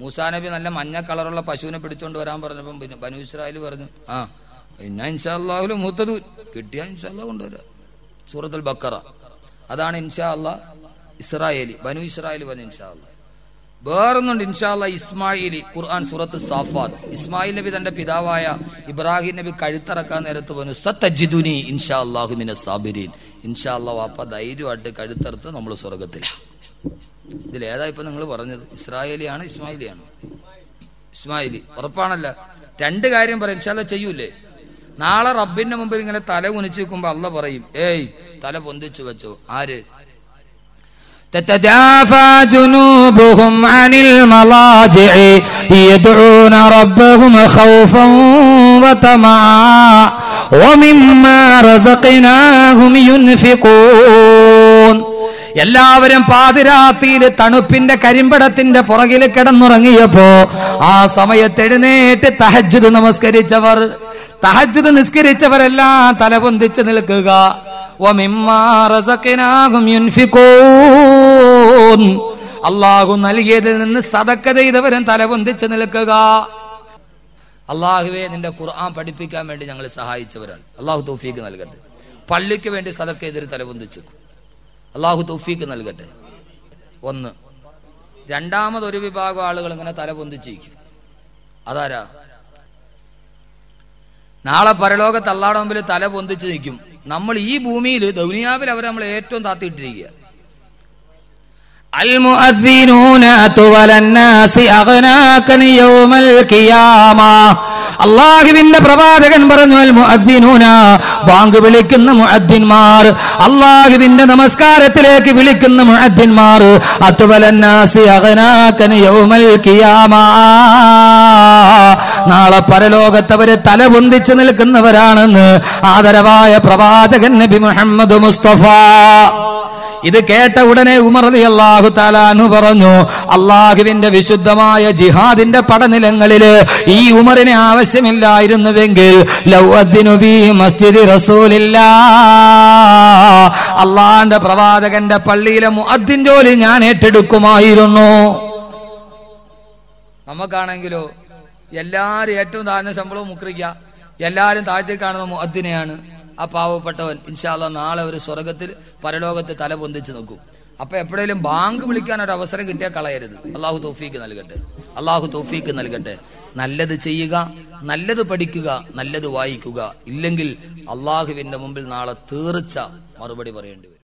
മൂസാ നബി നല്ല മഞ്ഞ കളറുള്ള പശുവിനെ പിടിച്ചോണ്ട് വരാൻ പറഞ്ഞപ്പം പിന്നെ ബനു ഇസ്രായേൽ പറഞ്ഞു ആ പിന്നെ ഇൻഷാ അള്ളാഹുൽ മൂത്തത് കിട്ടിയാ ഇൻഷാ അള്ളാഹ് കൊണ്ടുവരാം. സൂറത്തുൽ ബക്കറ. അതാണ് ഇൻഷാ അള്ളാഹ് ഇസ്രായേലി. ബനു ഇസ്രായേൽ പറഞ്ഞു ഇൻഷാ അള്ളാഹ്. വേറൊന്നുണ്ട് ഇൻഷാ അള്ളാഹ് ഇസ്മായിലി. ഖുർആൻ സൂറത്ത് സാഫാത്ത്. ഇസ്മായിൽ നബി തന്റെ പിതാവായ ഇബ്രാഹിം നബി കഴുത്തിറക്കാൻ നേരത്ത് പറഞ്ഞു സതജിദുനി ഇൻഷാ അള്ളാഹു മിനസ് സാബിരീൻ. ഇൻഷാ അള്ളാഹ് വാപ്പ, ധൈര്യമായിട്ട് കഴുത്തറുത്ത് നമ്മൾ സ്വർഗത്തിലാണ്. ഇതിലേതാ ഇപ്പൊ നിങ്ങൾ പറഞ്ഞത്? ഇസ്രായേലിയാണ് ഇസ്മായിലിയാണ്? ഇസ്മായിലി ഉറപ്പാണല്ല. രണ്ട് കാര്യം പറയും. ഇൻഷാ അല്ലാഹ് ചെയ്യൂലേ? നാളെ റബ്ബിന്റെ മുമ്പിൽ ഇങ്ങനെ തല കുനിച്ച് നിൽക്കുമ്പോ അല്ലാഹ് പറയും ഏയ് തല പൊന്തിച്ചു വെച്ചോ. ആര്? تتجافى جنوبهم عن المضاجع يدعون ربهم خوفا وطمعا ومما رزقناهم ينفقون. എല്ലാവരും പാതിരാത്രിയിൽ തണുപ്പിന്റെ കരിമ്പടത്തിന്റെ പുറകിൽ കിടന്നുറങ്ങിയപ്പോ ആ സമയത്ത് എഴുന്നേറ്റ് തഹജ്ജുദ് നമസ്കരിച്ചവർ, തഹജ്ജുദ് നിസ്കരിച്ചവരെല്ലാം തലപൊന്തിച്ച് നിൽക്കുക. وَمِمَّا رَزَقْنَاهُمْ يُنْفِقُونَ اللَّهُ نَلْقِيَدِنَ الصَّدَقَةَ إِذَا تَلَبُنْدِتْ نَلْقَعَا اللَّهُ وَيَدِنَ الْقُرْآنَ بَدِبِكَ مَنْدِ جَنْغَلِ سَحَايِتْ وَرَانَ اللَّهُ تَوْفِيقَ نَلْقَعَ فَلِّكَ وَيَدِنَ الصَّدَقَةَ إِذَا تَلَبُنْدِتْ اللَّهُ تَوْفِيقَ نَلْقَعَ وَنَّ رَنْدَامَ دُورِي بِبَاعُ آلُغَلَنْغَنَ تَلَبُنْدِتْ أَذَارَا نَالَ بَرِلَوْغَ تَلَّارَمْ بِلَ تَلَبُنْدِتْ نِكِيمْ نَمَّلْ يِي بُومِيلِ دُنْيَا بِلَ أَوَرَمْ لَيَتْوَنْ تَاتِيْتْرِيَّ المؤذنون أتولى الناس أغناكن يوم القيامة الله بِنَّ بربادكن برنو المؤذنون بانغ بلكن مؤذن مار الله بِنَّ نمسكارة لك بلكن مؤذن مار أتولى الناس أغناكن يوم القيامة نالا برلوغ تبري تلبندش نلكن برانن آدرواي بربادكن بمحمد مصطفى إذا كانت هناك أمري الله تعالى نبرنو الله كبند بشدماء جهاد إند بدن لعنليل إي أمرني أوسم الله إيرن بينجيل لو أدينو بي مسجد رسول الله الله إند برباد كند بالليل مو أدين جولي نانه تدكما إيرنو أما كانانكيلو يللاار يتون دارنا سامبلو مكريجيا يللاار دارتي كانو مو أدينيان أباو بطل إن شاء الله نالا وري سورغتيل بارلوغتة ثالب بندج نكو. أبى أبديل بانغ بليكيا نرا وسرة غنتيا كلاير ده. الله توفيق نالغتة. الله توفيق نالغتة. نالله ده شيئا. نالله ده بديكيا. نالله ده وايكيا. إلّنغيل الله كبيرنا ممبل نالا ثورتشا مارو بدي بريندي.